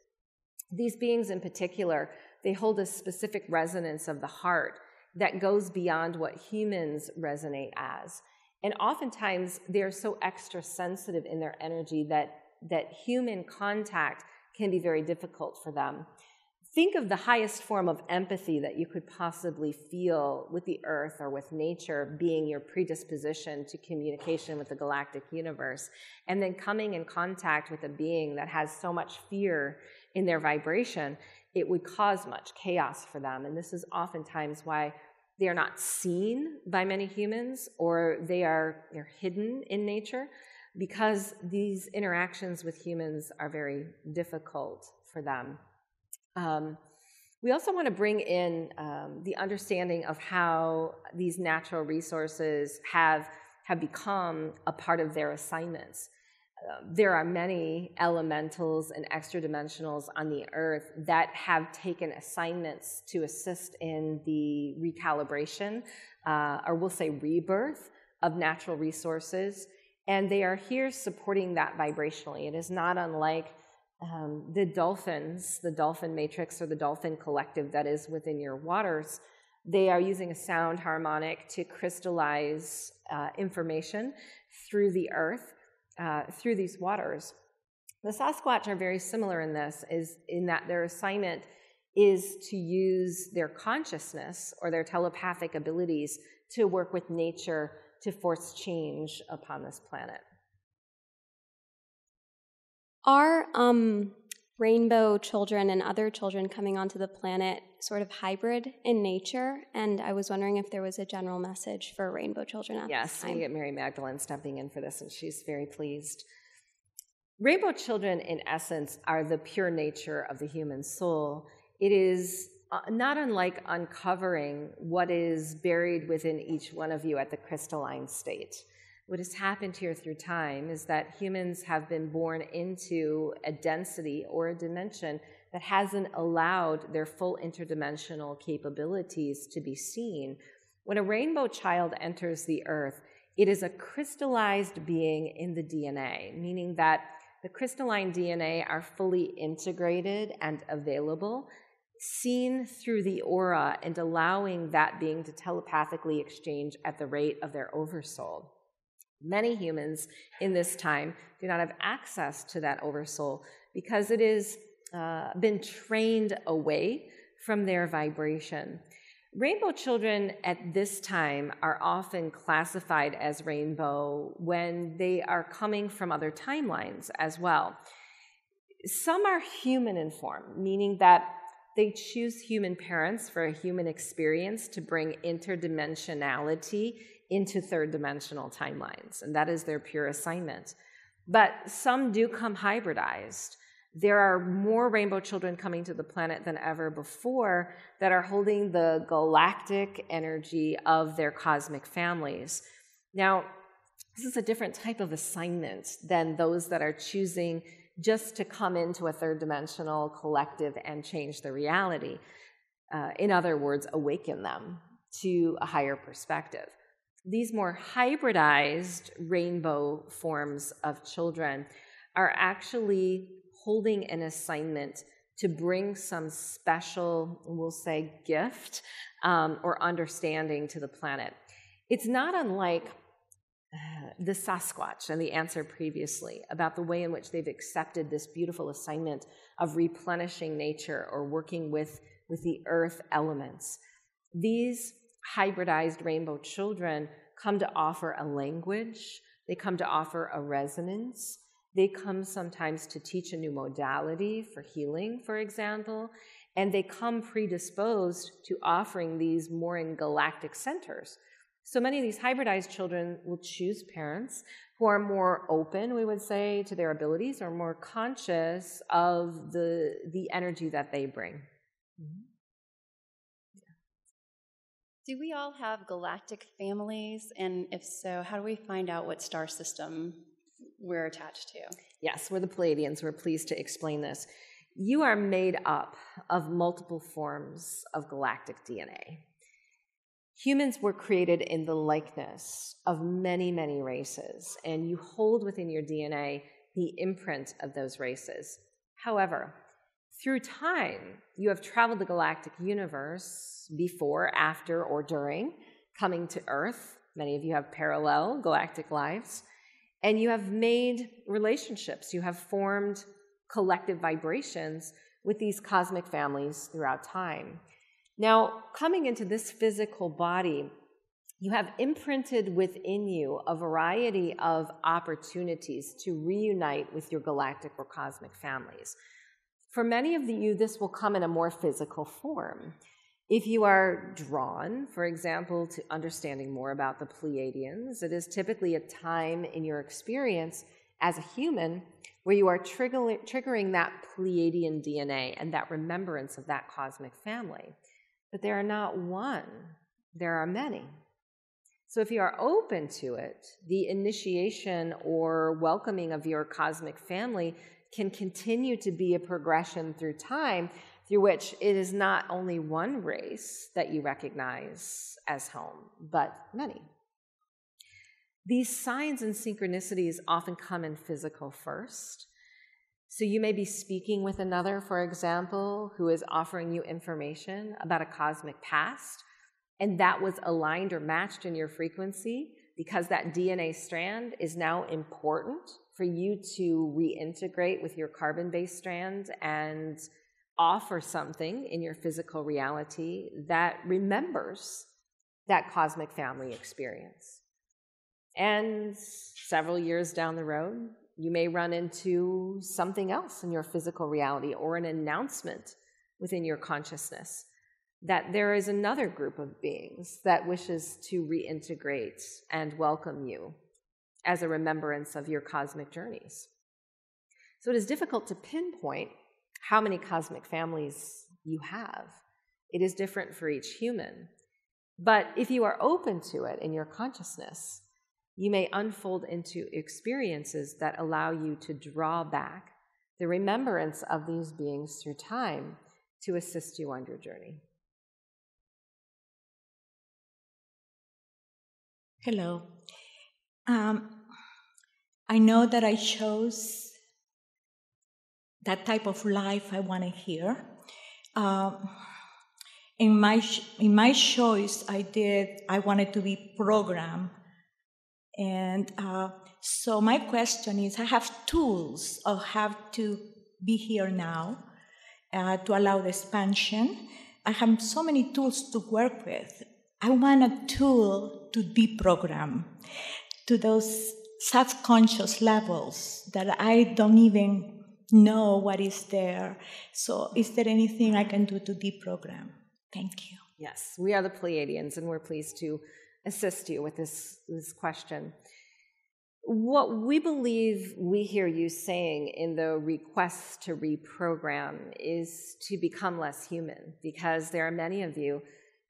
These beings in particular, they hold a specific resonance of the heart that goes beyond what humans resonate as. And oftentimes, they are so extra sensitive in their energy that human contact can be very difficult for them. Think of the highest form of empathy that you could possibly feel with the earth or with nature being your predisposition to communication with the galactic universe, and then coming in contact with a being that has so much fear in their vibration, it would cause much chaos for them. And this is oftentimes why they are not seen by many humans, or they're hidden in nature, because these interactions with humans are very difficult for them. We also want to bring in the understanding of how these natural resources have become a part of their assignments. There are many elementals and extra-dimensionals on the earth that have taken assignments to assist in the recalibration, or we'll say rebirth, of natural resources. And they are here supporting that vibrationally. It is not unlike the dolphins, the dolphin matrix or the dolphin collective that is within your waters. They are using a sound harmonic to crystallize information through the earth, through these waters. The Sasquatch are very similar in this, is in that their assignment is to use their consciousness or their telepathic abilities to work with nature to force change upon this planet. Are rainbow children and other children coming onto the planet sort of hybrid in nature? And I was wondering if there was a general message for rainbow children at this time. Yes, we get Mary Magdalene stepping in for this, and she's very pleased. Rainbow children, in essence, are the pure nature of the human soul. It is not unlike uncovering what is buried within each one of you at the crystalline state. What has happened here through time is that humans have been born into a density or a dimension that hasn't allowed their full interdimensional capabilities to be seen. When a rainbow child enters the earth, it is a crystallized being in the DNA, meaning that the crystalline DNA are fully integrated and available, seen through the aura and allowing that being to telepathically exchange at the rate of their oversoul. Many humans in this time do not have access to that oversoul because it has been trained away from their vibration. Rainbow children at this time are often classified as rainbow when they are coming from other timelines as well. Some are human in form, meaning that they choose human parents for a human experience to bring interdimensionality into third-dimensional timelines, and that is their pure assignment. But some do come hybridized. There are more rainbow children coming to the planet than ever before that are holding the galactic energy of their cosmic families. Now, this is a different type of assignment than those that are choosing just to come into a third-dimensional collective and change the reality. In other words, awaken them to a higher perspective. These more hybridized rainbow forms of children are actually holding an assignment to bring some special, we'll say, gift or understanding to the planet. It's not unlike the Sasquatch and the answer previously about the way in which they've accepted this beautiful assignment of replenishing nature or working with the earth elements. These hybridized rainbow children come to offer a language, they come to offer a resonance, they come sometimes to teach a new modality for healing, for example, and they come predisposed to offering these more in galactic centers. So many of these hybridized children will choose parents who are more open, we would say, to their abilities or more conscious of the energy that they bring. Mm-hmm. Do we all have galactic families? And if so, how do we find out what star system we're attached to? Yes, we're the Pleiadians. We're pleased to explain this. You are made up of multiple forms of galactic DNA. Humans were created in the likeness of many, many races, and you hold within your DNA the imprint of those races. However, through time, you have traveled the galactic universe before, after, or during coming to Earth. Many of you have parallel galactic lives. And you have made relationships, you have formed collective vibrations with these cosmic families throughout time. Now, coming into this physical body, you have imprinted within you a variety of opportunities to reunite with your galactic or cosmic families. For many of you, this will come in a more physical form. If you are drawn, for example, to understanding more about the Pleiadians, it is typically a time in your experience as a human where you are triggering that Pleiadian DNA and that remembrance of that cosmic family. But there are not one, there are many. So if you are open to it, the initiation or welcoming of your cosmic family can continue to be a progression through time, through which it is not only one race that you recognize as home, but many. These signs and synchronicities often come in physical first. So you may be speaking with another, for example, who is offering you information about a cosmic past, and that was aligned or matched in your frequency because that DNA strand is now important for you to reintegrate with your carbon-based strand and offer something in your physical reality that remembers that cosmic family experience. And several years down the road, you may run into something else in your physical reality or an announcement within your consciousness that there is another group of beings that wishes to reintegrate and welcome you as a remembrance of your cosmic journeys. So it is difficult to pinpoint how many cosmic families you have. It is different for each human. But if you are open to it in your consciousness, you may unfold into experiences that allow you to draw back the remembrance of these beings through time to assist you on your journey. Hello. I know that I chose that type of life I want to hear. In my choice, I wanted to be programmed. And so my question is, I have tools of how to be here now to allow the expansion. I have so many tools to work with. I want a tool to deprogram to those subconscious levels that I don't even know what is there. So is there anything I can do to deprogram? Thank you. Yes, we are the Pleiadians, and we're pleased to assist you with this question. What we believe we hear you saying in the request to reprogram is to become less human, because there are many of you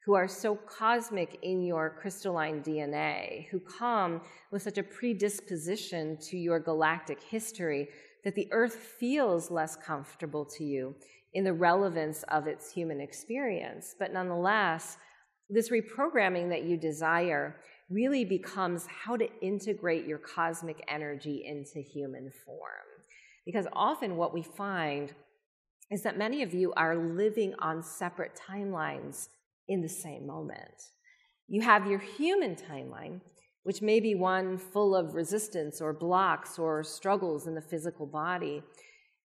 who are so cosmic in your crystalline DNA, who come with such a predisposition to your galactic history that the Earth feels less comfortable to you in the relevance of its human experience. But nonetheless, this reprogramming that you desire really becomes how to integrate your cosmic energy into human form. Because often what we find is that many of you are living on separate timelines in the same moment. You have your human timeline, which may be one full of resistance or blocks or struggles in the physical body,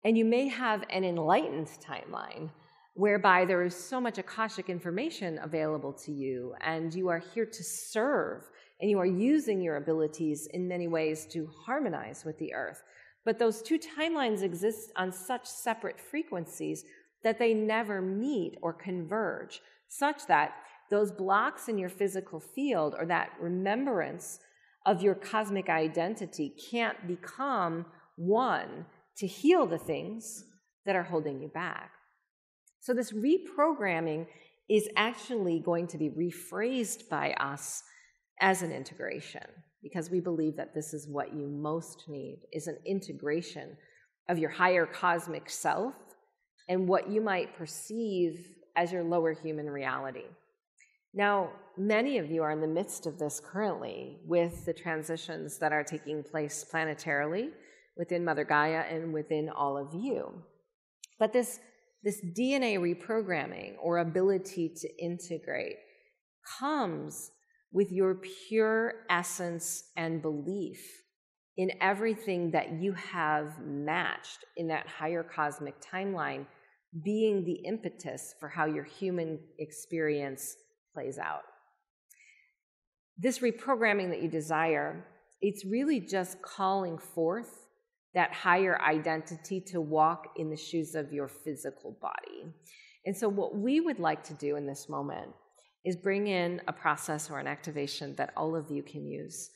and you may have an enlightened timeline, whereby there is so much Akashic information available to you, and you are here to serve, and you are using your abilities in many ways to harmonize with the Earth. But those two timelines exist on such separate frequencies that they never meet or converge, such that those blocks in your physical field or that remembrance of your cosmic identity can't become one to heal the things that are holding you back. So this reprogramming is actually going to be rephrased by us as an integration, because we believe that this is what you most need, is an integration of your higher cosmic self and what you might perceive as your lower human reality. Now, many of you are in the midst of this currently with the transitions that are taking place planetarily within Mother Gaia and within all of you. But this DNA reprogramming or ability to integrate comes with your pure essence and belief in everything that you have matched in that higher cosmic timeline being the impetus for how your human experience plays out. This reprogramming that you desire, it's really just calling forth that higher identity to walk in the shoes of your physical body. And so what we would like to do in this moment is bring in a process or an activation that all of you can use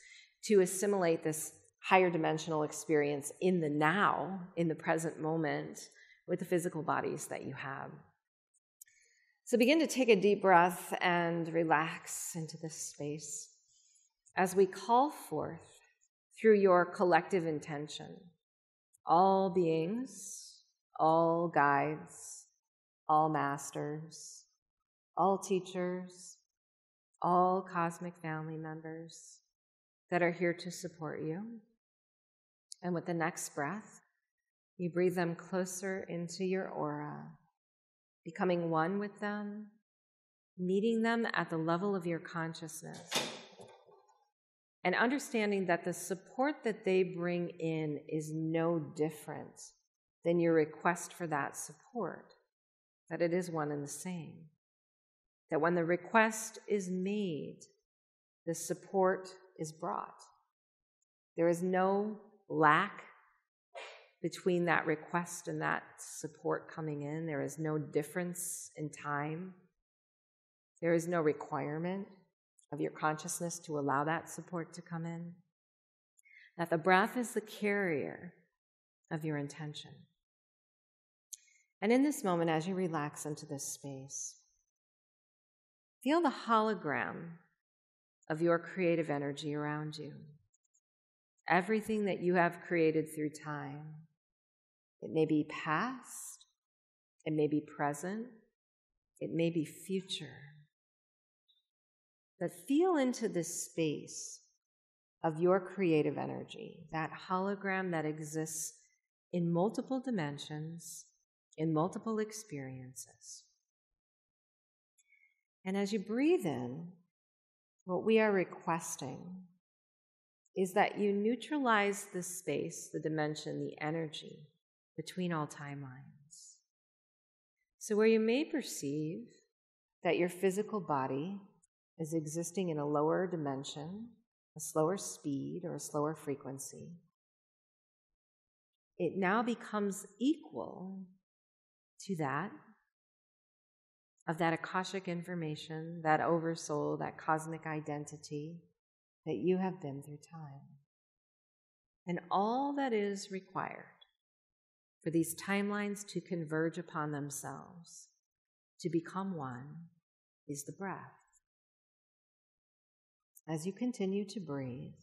to assimilate this higher dimensional experience in the now, in the present moment, with the physical bodies that you have. So begin to take a deep breath and relax into this space as we call forth through your collective intention all beings, all guides, all masters, all teachers, all cosmic family members that are here to support you. And with the next breath, you breathe them closer into your aura, becoming one with them, meeting them at the level of your consciousness, and understanding that the support that they bring in is no different than your request for that support, that it is one and the same. That when the request is made, the support is brought. There is no lack between that request and that support coming in. There is no difference in time. There is no requirement of your consciousness to allow that support to come in, that the breath is the carrier of your intention. And in this moment, as you relax into this space, feel the hologram of your creative energy around you. Everything that you have created through time, it may be past, it may be present, it may be future. But feel into this space of your creative energy, that hologram that exists in multiple dimensions, in multiple experiences. And as you breathe in, what we are requesting is that you neutralize the space, the dimension, the energy between all timelines. So where you may perceive that your physical body is existing in a lower dimension, a slower speed, or a slower frequency, it now becomes equal to that of that Akashic information, that Oversoul, that cosmic identity that you have been through time. And all that is required for these timelines to converge upon themselves, to become one, is the breath. As you continue to breathe,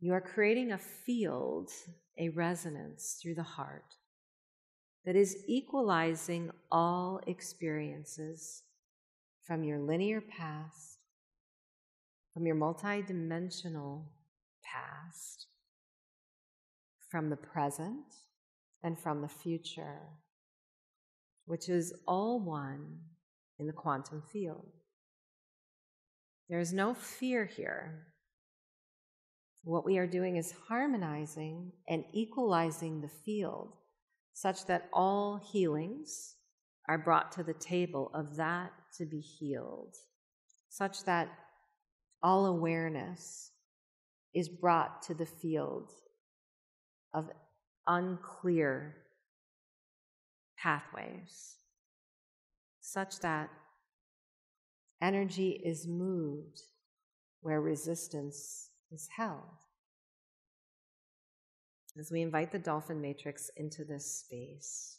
you are creating a field, a resonance through the heart that is equalizing all experiences from your linear past, from your multidimensional past, from the present, and from the future, which is all one in the quantum field. There is no fear here. What we are doing is harmonizing and equalizing the field such that all healings are brought to the table of that to be healed, such that all awareness is brought to the field of unclear pathways, such that energy is moved where resistance is held. As we invite the dolphin matrix into this space,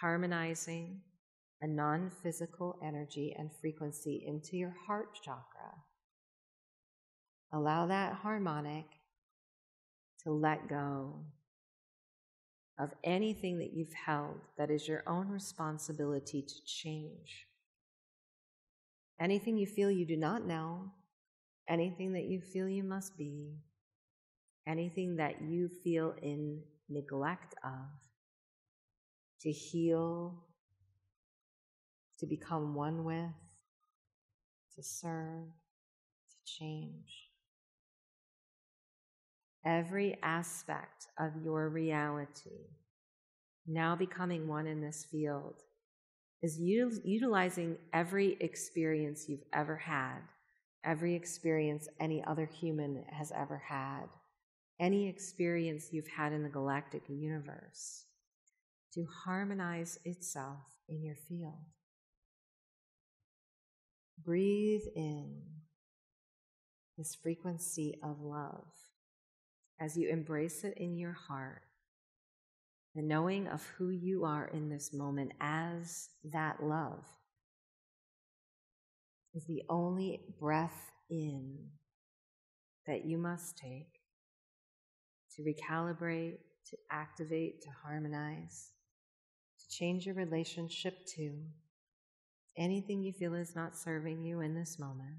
harmonizing a non-physical energy and frequency into your heart chakra, allow that harmonic to let go of anything that you've held that is your own responsibility to change. Anything you feel you do not know, anything that you feel you must be, anything that you feel in neglect of, to heal, to become one with, to serve, to change. Every aspect of your reality, now becoming one in this field, is utilizing every experience you've ever had, every experience any other human has ever had, any experience you've had in the galactic universe, to harmonize itself in your field. Breathe in this frequency of love as you embrace it in your heart. The knowing of who you are in this moment as that love is the only breath in that you must take to recalibrate, to activate, to harmonize, to change your relationship to anything you feel is not serving you in this moment.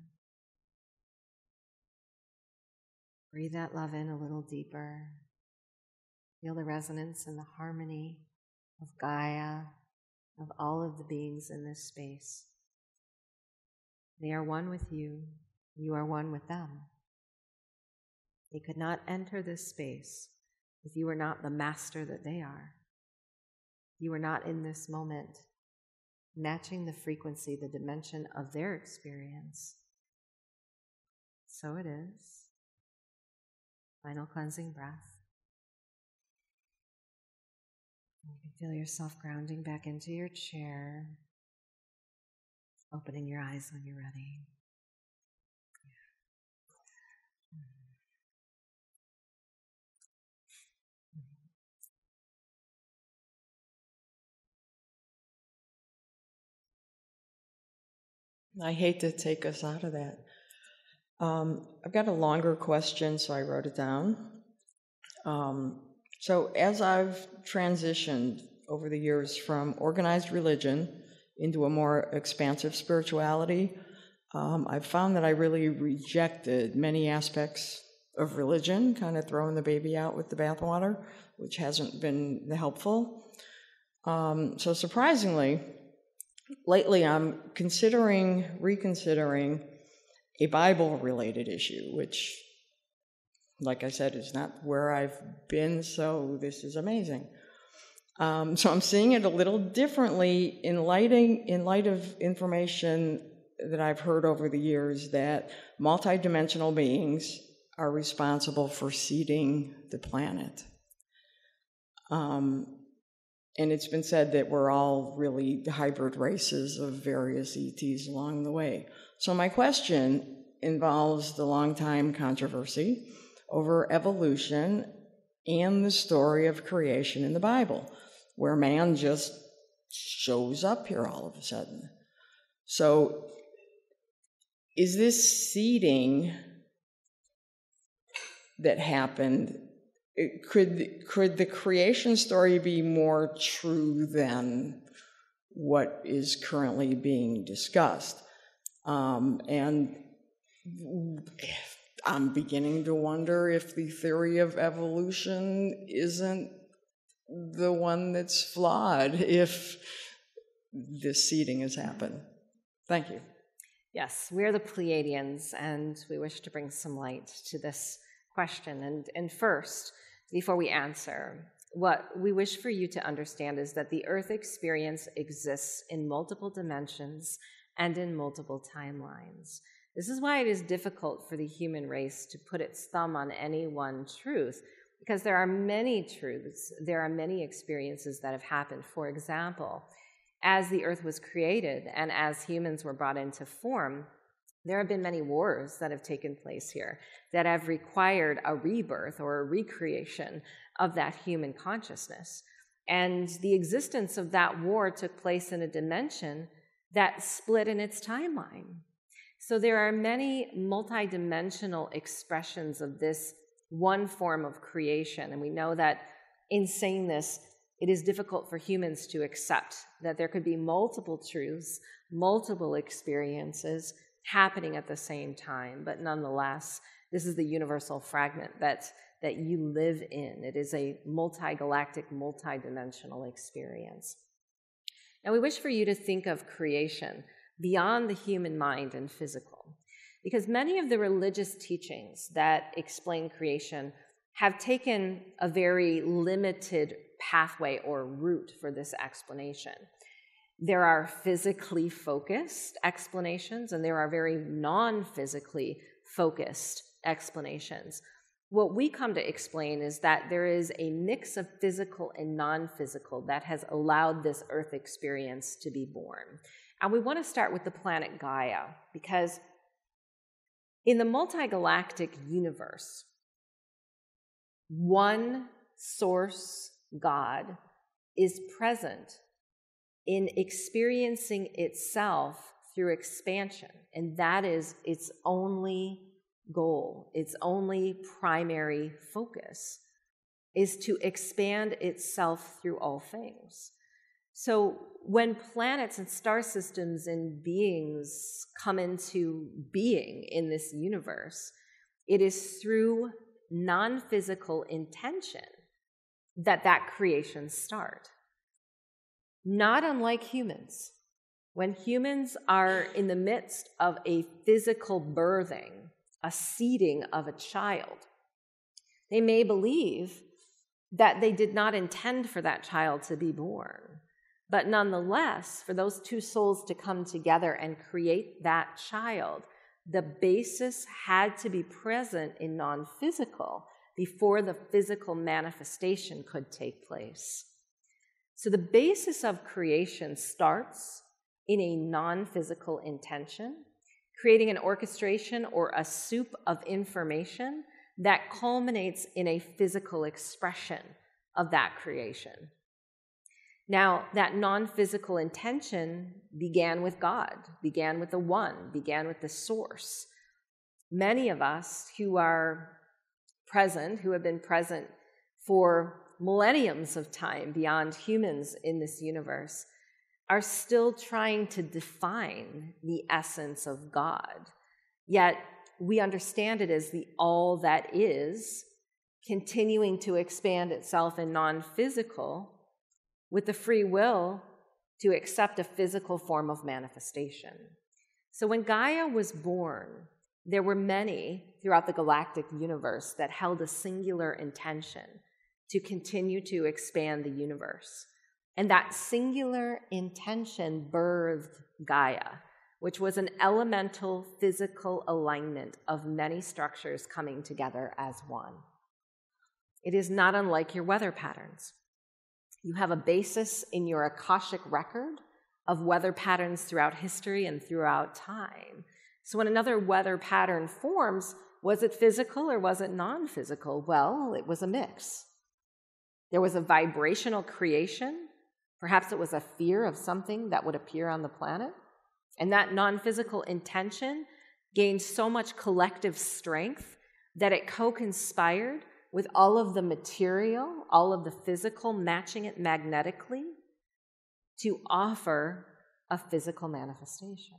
Breathe that love in a little deeper. Feel the resonance and the harmony of Gaia, of all of the beings in this space. They are one with you. You are one with them. They could not enter this space if you were not the master that they are. You were not in this moment matching the frequency, the dimension of their experience. So it is. Final cleansing breath. You can feel yourself grounding back into your chair, opening your eyes when you're ready. I hate to take us out of that. I've got a longer question, so I wrote it down. So as I've transitioned over the years from organized religion into a more expansive spirituality, I've found that I really rejected many aspects of religion, kind of throwing the baby out with the bathwater, which hasn't been helpful. So surprisingly, lately I'm reconsidering a Bible-related issue, which, like I said, it's not where I've been, so this is amazing. So I'm seeing it a little differently in light of information that I've heard over the years that multidimensional beings are responsible for seeding the planet. And it's been said that we're all really hybrid races of various ETs along the way. So my question involves the long-time controversy over evolution and the story of creation in the Bible, where man just shows up here all of a sudden. So is this seeding that happened, could the creation story be more true than what is currently being discussed? And I'm beginning to wonder if the theory of evolution isn't the one that's flawed if this seeding has happened. Thank you. Yes, we're the Pleiadians, and we wish to bring some light to this question. And first, before we answer, what we wish for you to understand is that the Earth experience exists in multiple dimensions and in multiple timelines. This is why it is difficult for the human race to put its thumb on any one truth, because there are many truths, there are many experiences that have happened. For example, as the Earth was created and as humans were brought into form, there have been many wars that have taken place here that have required a rebirth or a recreation of that human consciousness. And the existence of that war took place in a dimension that split in its timeline. So there are many multidimensional expressions of this one form of creation. And we know that in saying this, it is difficult for humans to accept that there could be multiple truths, multiple experiences happening at the same time. But nonetheless, this is the universal fragment that you live in. It is a multi-galactic, multi-dimensional experience. Now, we wish for you to think of creation beyond the human mind and physical, because many of the religious teachings that explain creation have taken a very limited pathway or route for this explanation. There are physically focused explanations, and there are very non-physically focused explanations. What we come to explain is that there is a mix of physical and non-physical that has allowed this Earth experience to be born. And we want to start with the planet Gaia, because in the multigalactic universe, one source God is present in experiencing itself through expansion. And that is its only goal, its only primary focus, is to expand itself through all things. So when planets and star systems and beings come into being in this universe, it is through non-physical intention that creation starts. Not unlike humans. When humans are in the midst of a physical birthing, a seeding of a child, they may believe that they did not intend for that child to be born. But nonetheless, for those two souls to come together and create that child, the basis had to be present in non-physical before the physical manifestation could take place. So the basis of creation starts in a non-physical intention, creating an orchestration or a soup of information that culminates in a physical expression of that creation. Now, that non-physical intention began with God, began with the One, began with the Source. Many of us who are present, who have been present for millenniums of time beyond humans in this universe, are still trying to define the essence of God. Yet we understand it as the all that is, continuing to expand itself in non-physical with the free will to accept a physical form of manifestation. So when Gaia was born, there were many throughout the galactic universe that held a singular intention, to continue to expand the universe. And that singular intention birthed Gaia, which was an elemental physical alignment of many structures coming together as one. It is not unlike your weather patterns. You have a basis in your Akashic record of weather patterns throughout history and throughout time. So when another weather pattern forms, was it physical or was it non-physical? Well, it was a mix. There was a vibrational creation. Perhaps it was a fear of something that would appear on the planet. And that non-physical intention gained so much collective strength that it co-conspired with all of the material, all of the physical, matching it magnetically to offer a physical manifestation.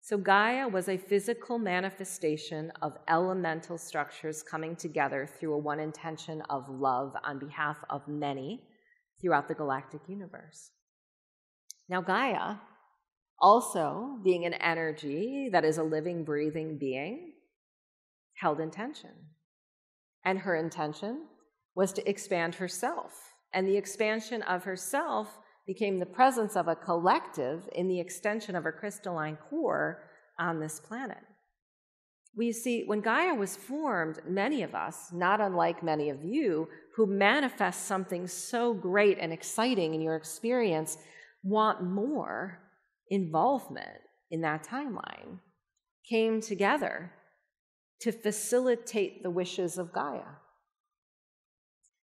So Gaia was a physical manifestation of elemental structures coming together through a one intention of love on behalf of many throughout the galactic universe. Now Gaia, also being an energy that is a living, breathing being, held intention. And her intention was to expand herself. And the expansion of herself became the presence of a collective in the extension of her crystalline core on this planet. We see, when Gaia was formed, many of us, not unlike many of you, who manifest something so great and exciting in your experience, want more involvement in that timeline, came together to facilitate the wishes of Gaia.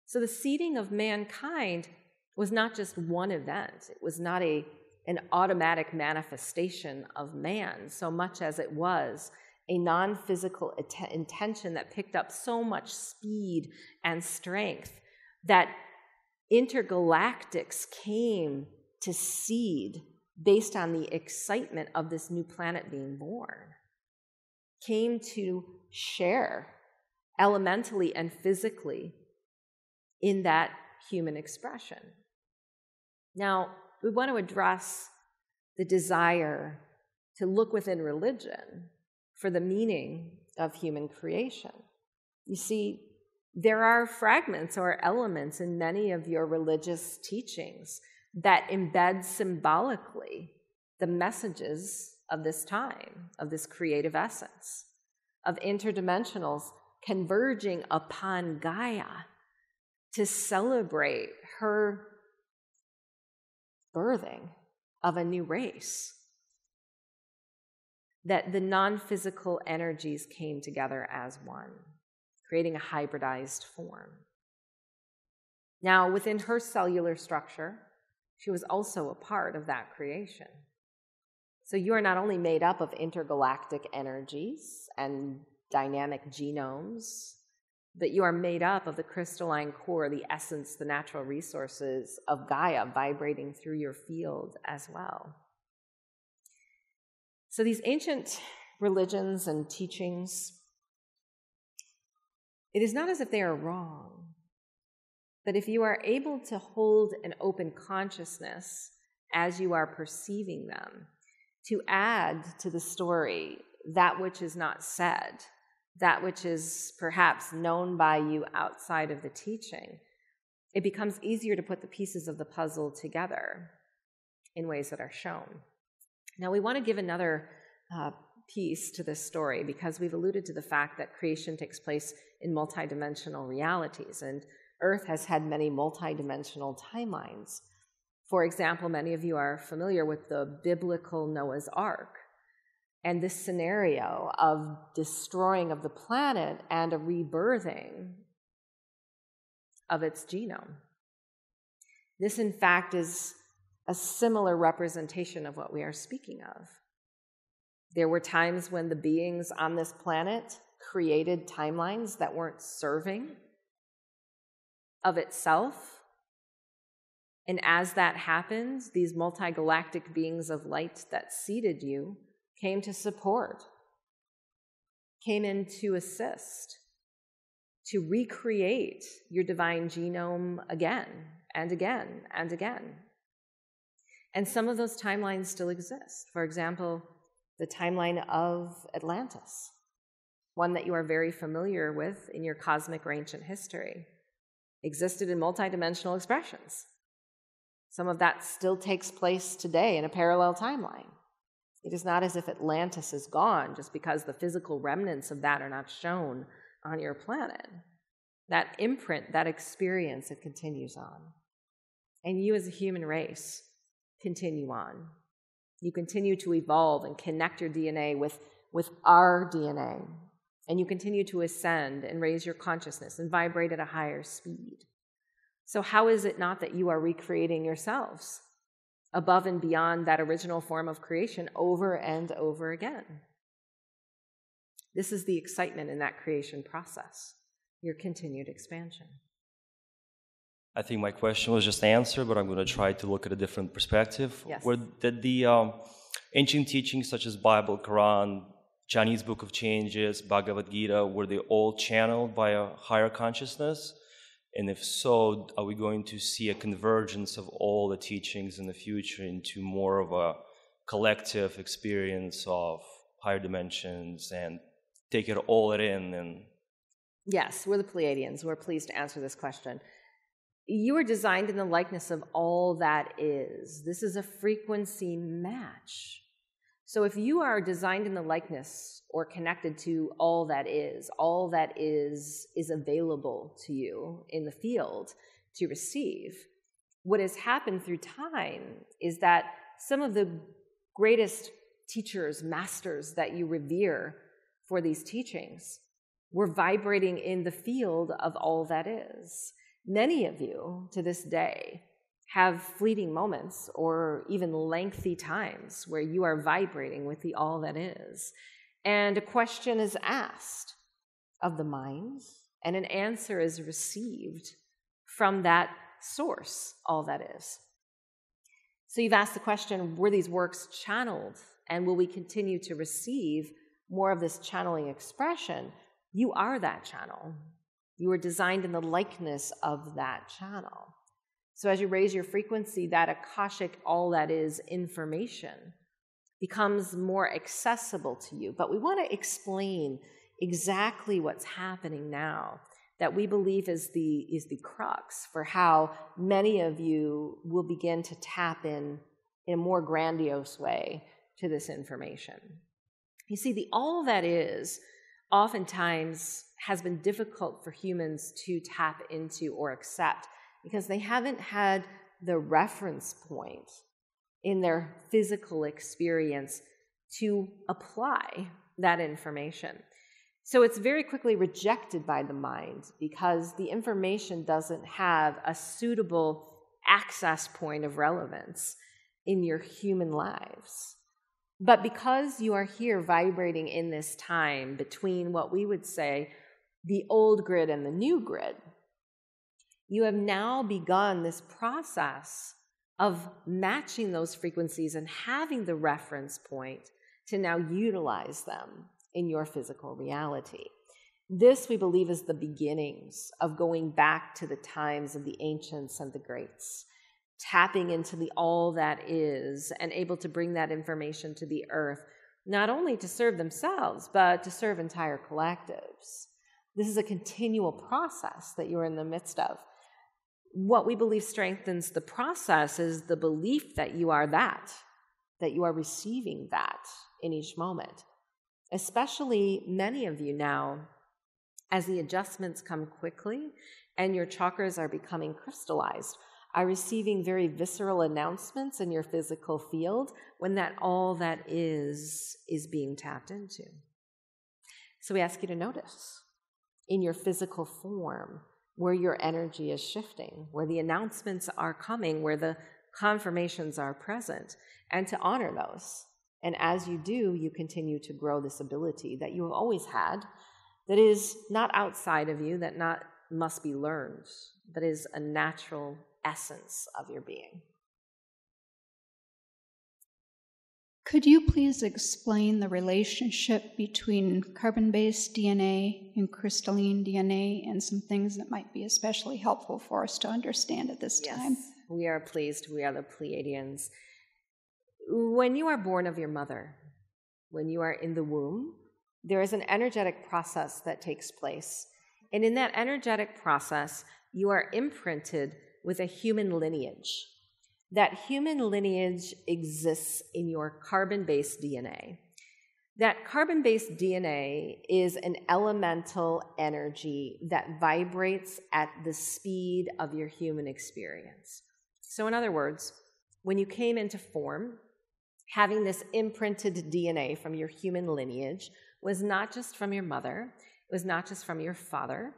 So the seeding of mankind was not just one event. It was not an automatic manifestation of man, so much as it was a non-physical intention that picked up so much speed and strength that intergalactics came to seed based on the excitement of this new planet being born, came to share elementally and physically in that human expression. Now, we want to address the desire to look within religion for the meaning of human creation. You see, there are fragments or elements in many of your religious teachings that embeds symbolically the messages of this time, of this creative essence, of interdimensionals converging upon Gaia to celebrate her birthing of a new race, that the non-physical energies came together as one, creating a hybridized form. Now, within her cellular structure, she was also a part of that creation. So you are not only made up of intergalactic energies and dynamic genomes, but you are made up of the crystalline core, the essence, the natural resources of Gaia vibrating through your field as well. So these ancient religions and teachings, it is not as if they are wrong. But if you are able to hold an open consciousness as you are perceiving them, to add to the story that which is not said, that which is perhaps known by you outside of the teaching, it becomes easier to put the pieces of the puzzle together in ways that are shown. Now, we want to give another piece to this story because we've alluded to the fact that creation takes place in multidimensional realities, and Earth has had many multidimensional timelines. For example, many of you are familiar with the biblical Noah's Ark and this scenario of destroying of the planet and a rebirthing of its genome. This, in fact, is a similar representation of what we are speaking of. There were times when the beings on this planet created timelines that weren't serving of itself. And as that happens, these multi-galactic beings of light that seeded you came to support, came in to assist, to recreate your divine genome again and again and again. And some of those timelines still exist. For example, the timeline of Atlantis, one that you are very familiar with in your cosmic or ancient history, existed in multidimensional expressions. Some of that still takes place today in a parallel timeline. It is not as if Atlantis is gone just because the physical remnants of that are not shown on your planet. That imprint, that experience, it continues on. And you as a human race continue on. You continue to evolve and connect your DNA with our DNA. And you continue to ascend and raise your consciousness and vibrate at a higher speed. So how is it not that you are recreating yourselves above and beyond that original form of creation over and over again? This is the excitement in that creation process, your continued expansion. I think my question was just answered, but I'm going to try to look at a different perspective. Yes. Where did the ancient teachings such as Bible, Quran, Chinese Book of Changes, Bhagavad Gita, were they all channeled by a higher consciousness? And if so, are we going to see a convergence of all the teachings in the future into more of a collective experience of higher dimensions and take it all in? And yes, we're the Pleiadians. We're pleased to answer this question. You are designed in the likeness of all that is. This is a frequency match. So if you are designed in the likeness or connected to all that is available to you in the field to receive, what has happened through time is that some of the greatest teachers, masters that you revere for these teachings were vibrating in the field of all that is. Many of you to this day have fleeting moments or even lengthy times where you are vibrating with the all that is. And a question is asked of the mind, and an answer is received from that source, all that is. So you've asked the question, were these works channeled? And will we continue to receive more of this channeling expression? You are that channel. You are designed in the likeness of that channel. So as you raise your frequency, that Akashic, all that is information becomes more accessible to you. But we want to explain exactly what's happening now that we believe is the crux for how many of you will begin to tap in a more grandiose way to this information. You see, the all that is oftentimes has been difficult for humans to tap into or accept, because they haven't had the reference point in their physical experience to apply that information. So it's very quickly rejected by the mind because the information doesn't have a suitable access point of relevance in your human lives. But because you are here vibrating in this time between what we would say the old grid and the new grid, you have now begun this process of matching those frequencies and having the reference point to now utilize them in your physical reality. This, we believe, is the beginnings of going back to the times of the ancients and the greats, tapping into the all that is and able to bring that information to the earth, not only to serve themselves, but to serve entire collectives. This is a continual process that you're in the midst of. What we believe strengthens the process is the belief that you are that you are receiving that in each moment. Especially many of you now, as the adjustments come quickly and your chakras are becoming crystallized, are receiving very visceral announcements in your physical field when that all that is being tapped into. So we ask you to notice in your physical form where your energy is shifting, where the announcements are coming, where the confirmations are present, and to honor those. And as you do, you continue to grow this ability that you have always had, that is not outside of you, that not must be learned, but is a natural essence of your being. Could you please explain the relationship between carbon-based DNA and crystalline DNA and some things that might be especially helpful for us to understand at this time? Yes, we are pleased. We are the Pleiadians. When you are born of your mother, when you are in the womb, there is an energetic process that takes place. And in that energetic process, you are imprinted with a human lineage. That human lineage exists in your carbon-based DNA. That carbon-based DNA is an elemental energy that vibrates at the speed of your human experience. So in other words, when you came into form, having this imprinted DNA from your human lineage was not just from your mother, it was not just from your father,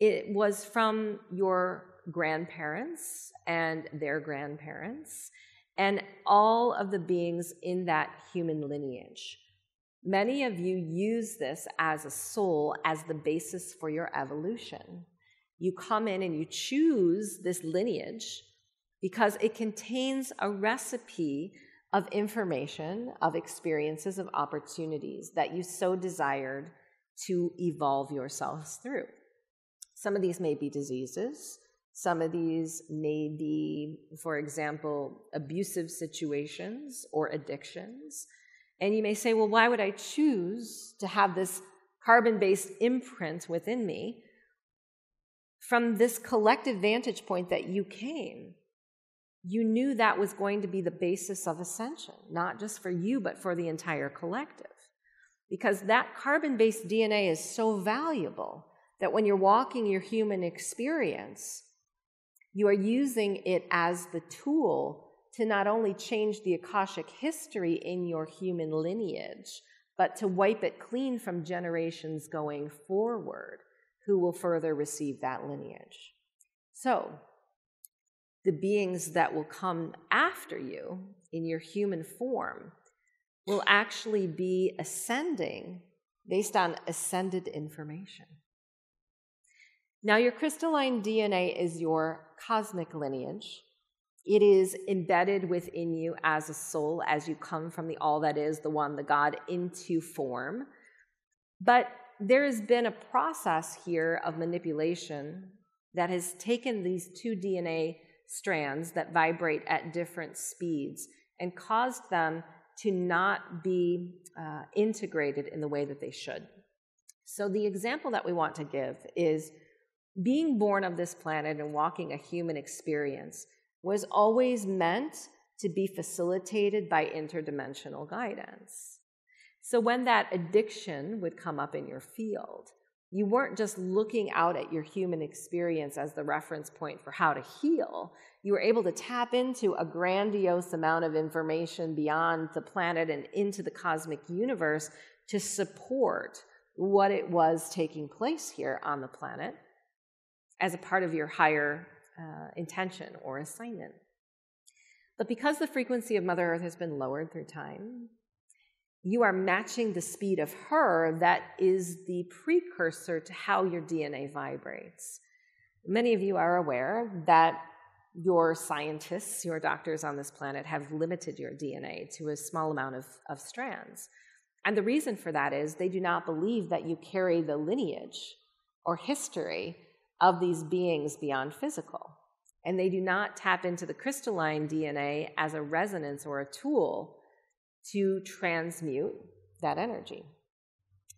it was from your grandparents and their grandparents and all of the beings in that human lineage. Many of you use this as a soul as the basis for your evolution. You come in and you choose this lineage because it contains a recipe of information, of experiences, of opportunities that you so desired to evolve yourselves through. Some of these may be diseases. Some of these may be, for example, abusive situations or addictions. And you may say, well, why would I choose to have this carbon-based imprint within me from this collective vantage point that you came? You knew that was going to be the basis of ascension, not just for you, but for the entire collective. Because that carbon-based DNA is so valuable that when you're walking your human experience, you are using it as the tool to not only change the Akashic history in your human lineage, but to wipe it clean from generations going forward who will further receive that lineage. So, the beings that will come after you in your human form will actually be ascending based on ascended information. Now, your crystalline DNA is your cosmic lineage. It is embedded within you as a soul, as you come from the all that is, the one, the God, into form. But there has been a process here of manipulation that has taken these two DNA strands that vibrate at different speeds and caused them to not be integrated in the way that they should. So the example that we want to give is being born of this planet and walking a human experience was always meant to be facilitated by interdimensional guidance. So when that addiction would come up in your field, you weren't just looking out at your human experience as the reference point for how to heal. You were able to tap into a grandiose amount of information beyond the planet and into the cosmic universe to support what it was taking place here on the planet as a part of your higher intention or assignment. But because the frequency of Mother Earth has been lowered through time, you are matching the speed of her that is the precursor to how your DNA vibrates. Many of you are aware that your scientists, your doctors on this planet have limited your DNA to a small amount of strands. And the reason for that is they do not believe that you carry the lineage or history of these beings beyond physical. And they do not tap into the crystalline DNA as a resonance or a tool to transmute that energy.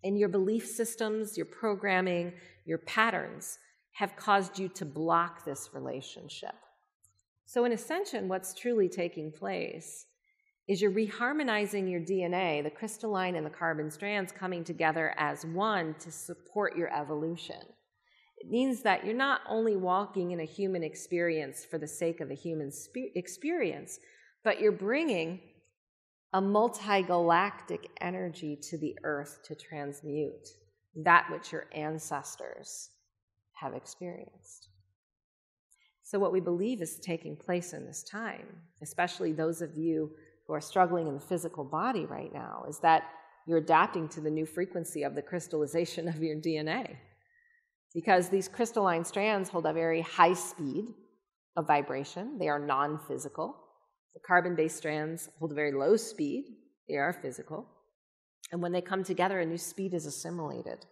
And your belief systems, your programming, your patterns have caused you to block this relationship. So in Ascension, what's truly taking place is you're reharmonizing your DNA, the crystalline and the carbon strands coming together as one to support your evolution. It means that you're not only walking in a human experience for the sake of the human experience, but you're bringing a multi-galactic energy to the earth to transmute that which your ancestors have experienced. So what we believe is taking place in this time, especially those of you who are struggling in the physical body right now, is that you're adapting to the new frequency of the crystallization of your DNA. Because these crystalline strands hold a very high speed of vibration. They are non-physical. The carbon-based strands hold a very low speed. They are physical. And when they come together, a new speed is assimilated.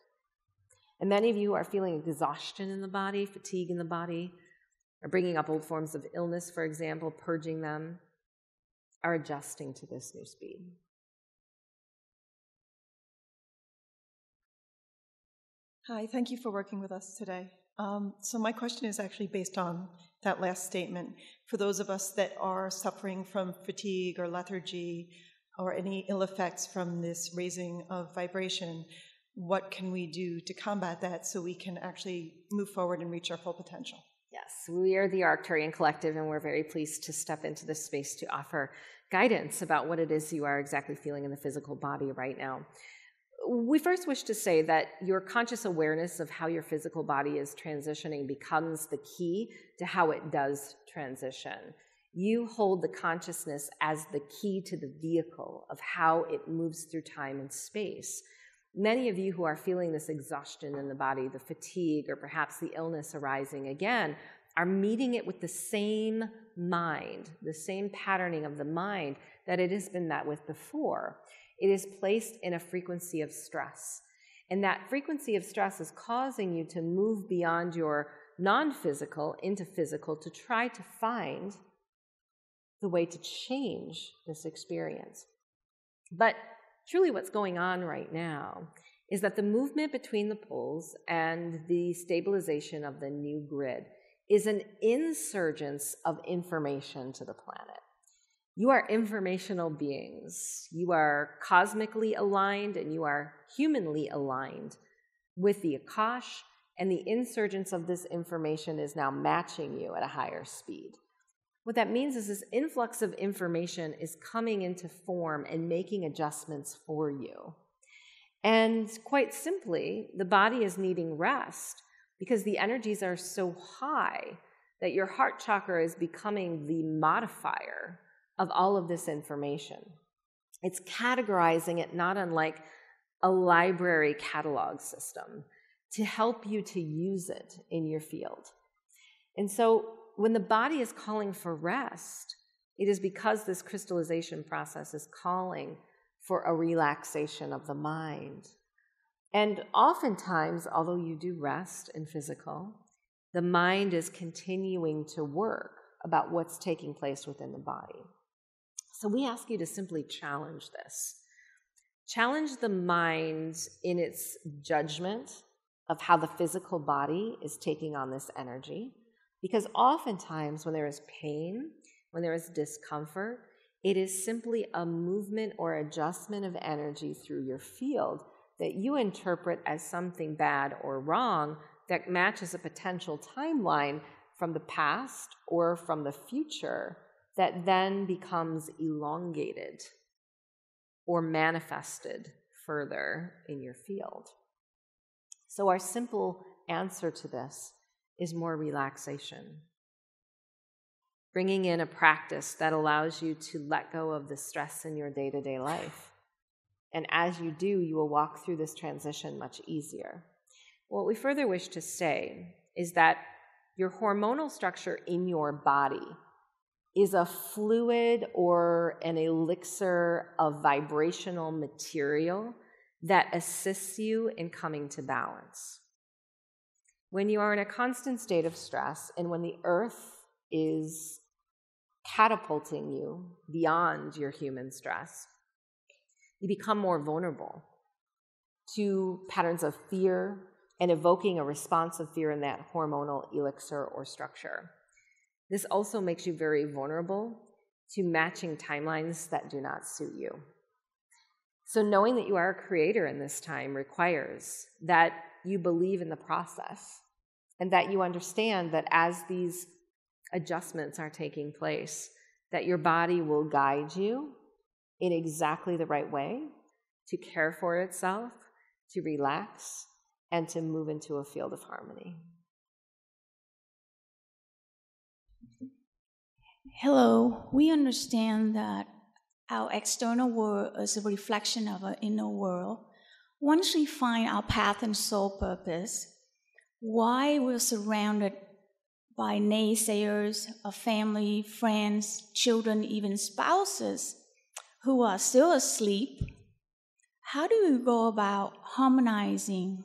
And many of you are feeling exhaustion in the body, fatigue in the body, are bringing up old forms of illness, for example, purging them, are adjusting to this new speed. Hi, thank you for working with us today. So my question is actually based on that last statement. For those of us that are suffering from fatigue or lethargy or any ill effects from this raising of vibration, what can we do to combat that so we can actually move forward and reach our full potential? Yes, we are the Arcturian Collective, and we're very pleased to step into this space to offer guidance about what it is you are exactly feeling in the physical body right now. We first wish to say that your conscious awareness of how your physical body is transitioning becomes the key to how it does transition. You hold the consciousness as the key to the vehicle of how it moves through time and space. Many of you who are feeling this exhaustion in the body, the fatigue, or perhaps the illness arising again, are meeting it with the same mind, the same patterning of the mind that it has been met with before. It is placed in a frequency of stress. And that frequency of stress is causing you to move beyond your non-physical into physical to try to find the way to change this experience. But truly what's going on right now is that the movement between the poles and the stabilization of the new grid is an insurgence of information to the planet. You are informational beings. You are cosmically aligned and you are humanly aligned with the Akash, and the insurgence of this information is now matching you at a higher speed. What that means is this influx of information is coming into form and making adjustments for you. And quite simply, the body is needing rest because the energies are so high that your heart chakra is becoming the modifier of all of this information. It's categorizing it, not unlike a library catalog system, to help you to use it in your field. And so when the body is calling for rest, it is because this crystallization process is calling for a relaxation of the mind. And oftentimes, although you do rest in physical, the mind is continuing to work about what's taking place within the body. So we ask you to simply challenge this. Challenge the mind in its judgment of how the physical body is taking on this energy, because oftentimes when there is pain, when there is discomfort, it is simply a movement or adjustment of energy through your field that you interpret as something bad or wrong that matches a potential timeline from the past or from the future that then becomes elongated or manifested further in your field. So our simple answer to this is more relaxation, bringing in a practice that allows you to let go of the stress in your day-to-day life. And as you do, you will walk through this transition much easier. What we further wish to say is that your hormonal structure in your body is a fluid or an elixir of vibrational material that assists you in coming to balance. When you are in a constant state of stress and when the earth is catapulting you beyond your human stress, you become more vulnerable to patterns of fear and evoking a response of fear in that hormonal elixir or structure. This also makes you very vulnerable to matching timelines that do not suit you. So knowing that you are a creator in this time requires that you believe in the process and that you understand that as these adjustments are taking place, that your body will guide you in exactly the right way to care for itself, to relax, and to move into a field of harmony. Hello. We understand that our external world is a reflection of our inner world. Once we find our path and soul purpose, why we're surrounded by naysayers, our family, friends, children, even spouses who are still asleep, how do we go about harmonizing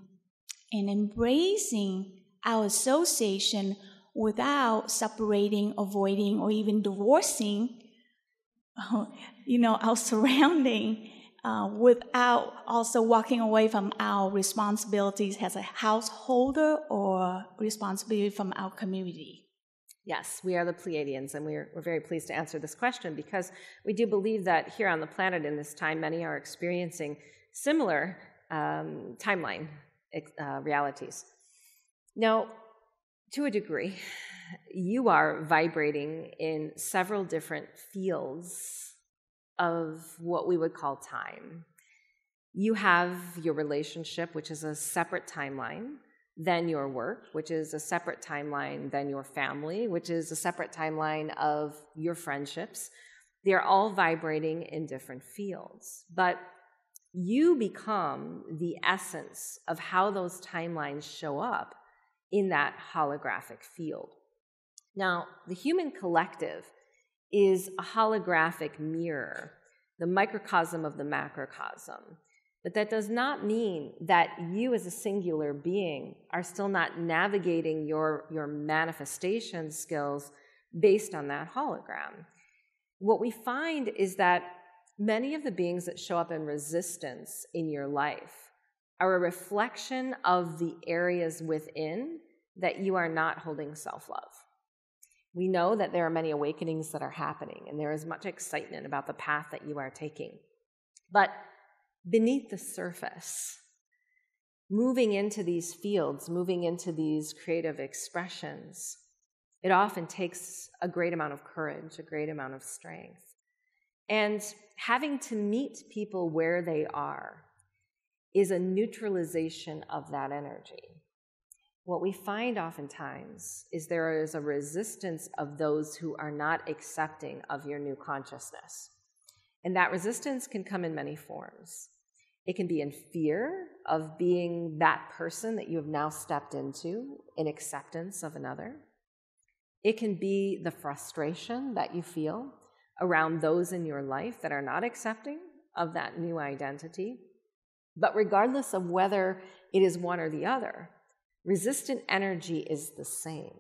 and embracing our association without separating, avoiding, or even divorcing, our surrounding without also walking away from our responsibilities as a householder or responsibility from our community? Yes, we are the Pleiadians, and we're very pleased to answer this question because we do believe that here on the planet in this time, many are experiencing similar timeline realities. Now, to a degree, you are vibrating in several different fields of what we would call time. You have your relationship, which is a separate timeline, than your work, which is a separate timeline than your family, which is a separate timeline of your friendships. They're all vibrating in different fields, but you become the essence of how those timelines show up in that holographic field. Now, the human collective is a holographic mirror, the microcosm of the macrocosm. But that does not mean that you as a singular being are still not navigating your manifestation skills based on that hologram. What we find is that many of the beings that show up in resistance in your life are a reflection of the areas within that you are not holding self-love. We know that there are many awakenings that are happening, and there is much excitement about the path that you are taking. But beneath the surface, moving into these fields, moving into these creative expressions, it often takes a great amount of courage, a great amount of strength. And having to meet people where they are is a neutralization of that energy. What we find oftentimes is there is a resistance of those who are not accepting of your new consciousness. And that resistance can come in many forms. It can be in fear of being that person that you have now stepped into, in acceptance of another. It can be the frustration that you feel around those in your life that are not accepting of that new identity. But regardless of whether it is one or the other, resistant energy is the same.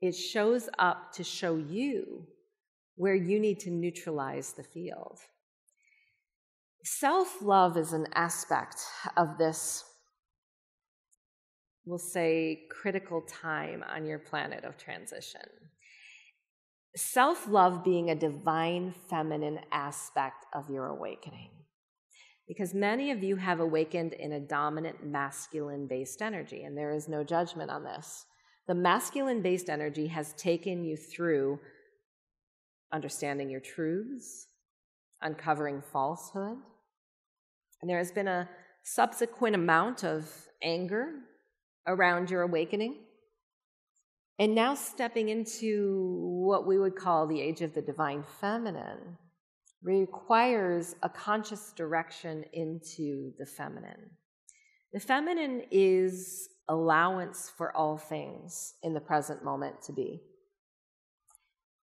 It shows up to show you where you need to neutralize the field. Self-love is an aspect of this, we'll say, critical time on your planet of transition. Self-love being a divine feminine aspect of your awakening. Because many of you have awakened in a dominant masculine-based energy, and there is no judgment on this. The masculine-based energy has taken you through understanding your truths, uncovering falsehood. And there has been a subsequent amount of anger around your awakening. And now stepping into what we would call the age of the divine feminine requires a conscious direction into the feminine. The feminine is allowance for all things in the present moment to be.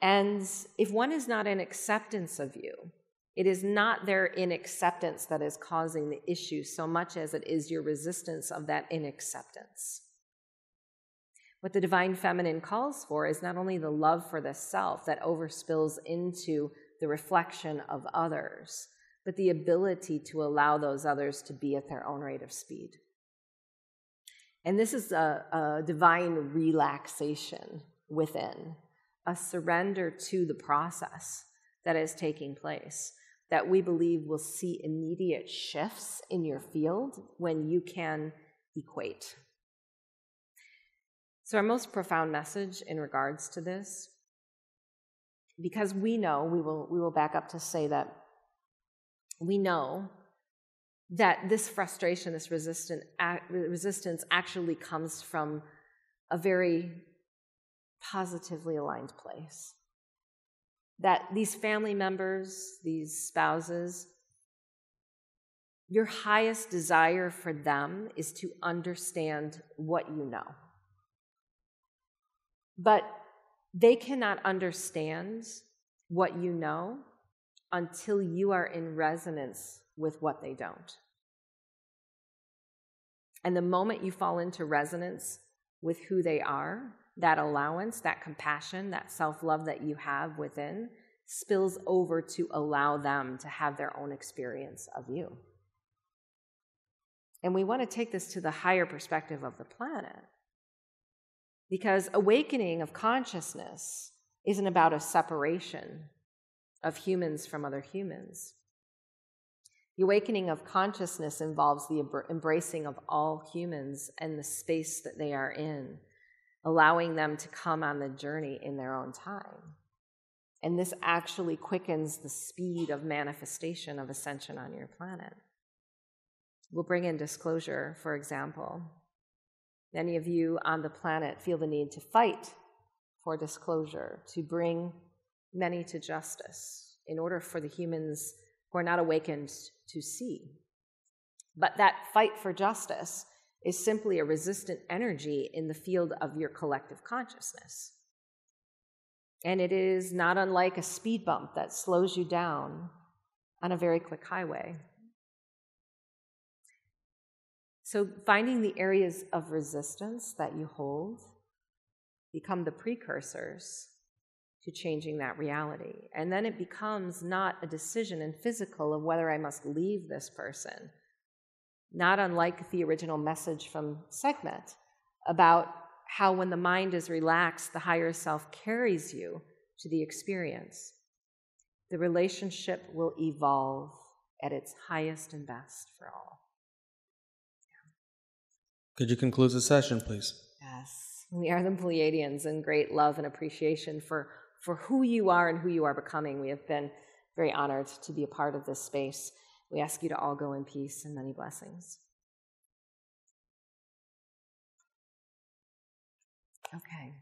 And if one is not in acceptance of you, it is not their inacceptance that is causing the issue so much as it is your resistance of that inacceptance. What the divine feminine calls for is not only the love for the self that overspills into the reflection of others, but the ability to allow those others to be at their own rate of speed. And this is a divine relaxation within, a surrender to the process that is taking place, that we believe will see immediate shifts in your field when you can equate. So our most profound message in regards to this, because we know, we will back up to say that we know that this frustration, this resistance actually comes from a very positively aligned place. That these family members, these spouses, your highest desire for them is to understand what you know. But they cannot understand what you know until you are in resonance with what they don't. And the moment you fall into resonance with who they are, that allowance, that compassion, that self-love that you have within spills over to allow them to have their own experience of you. And we want to take this to the higher perspective of the planet, because awakening of consciousness isn't about a separation of humans from other humans. The awakening of consciousness involves the embracing of all humans and the space that they are in, allowing them to come on the journey in their own time. And this actually quickens the speed of manifestation of ascension on your planet. We'll bring in disclosure, for example. Many of you on the planet feel the need to fight for disclosure, to bring many to justice, in order for the humans who are not awakened to see. But that fight for justice is simply a resistant energy in the field of your collective consciousness. And it is not unlike a speed bump that slows you down on a very quick highway. So finding the areas of resistance that you hold become the precursors to changing that reality. And then it becomes not a decision in physical of whether I must leave this person, not unlike the original message from Sekhmet about how when the mind is relaxed, the higher self carries you to the experience. The relationship will evolve at its highest and best for all. Yeah. Could you conclude the session, please? Yes. We are the Pleiadians in great love and appreciation for who you are and who you are becoming. We have been very honored to be a part of this space. We ask you to all go in peace and many blessings. Okay.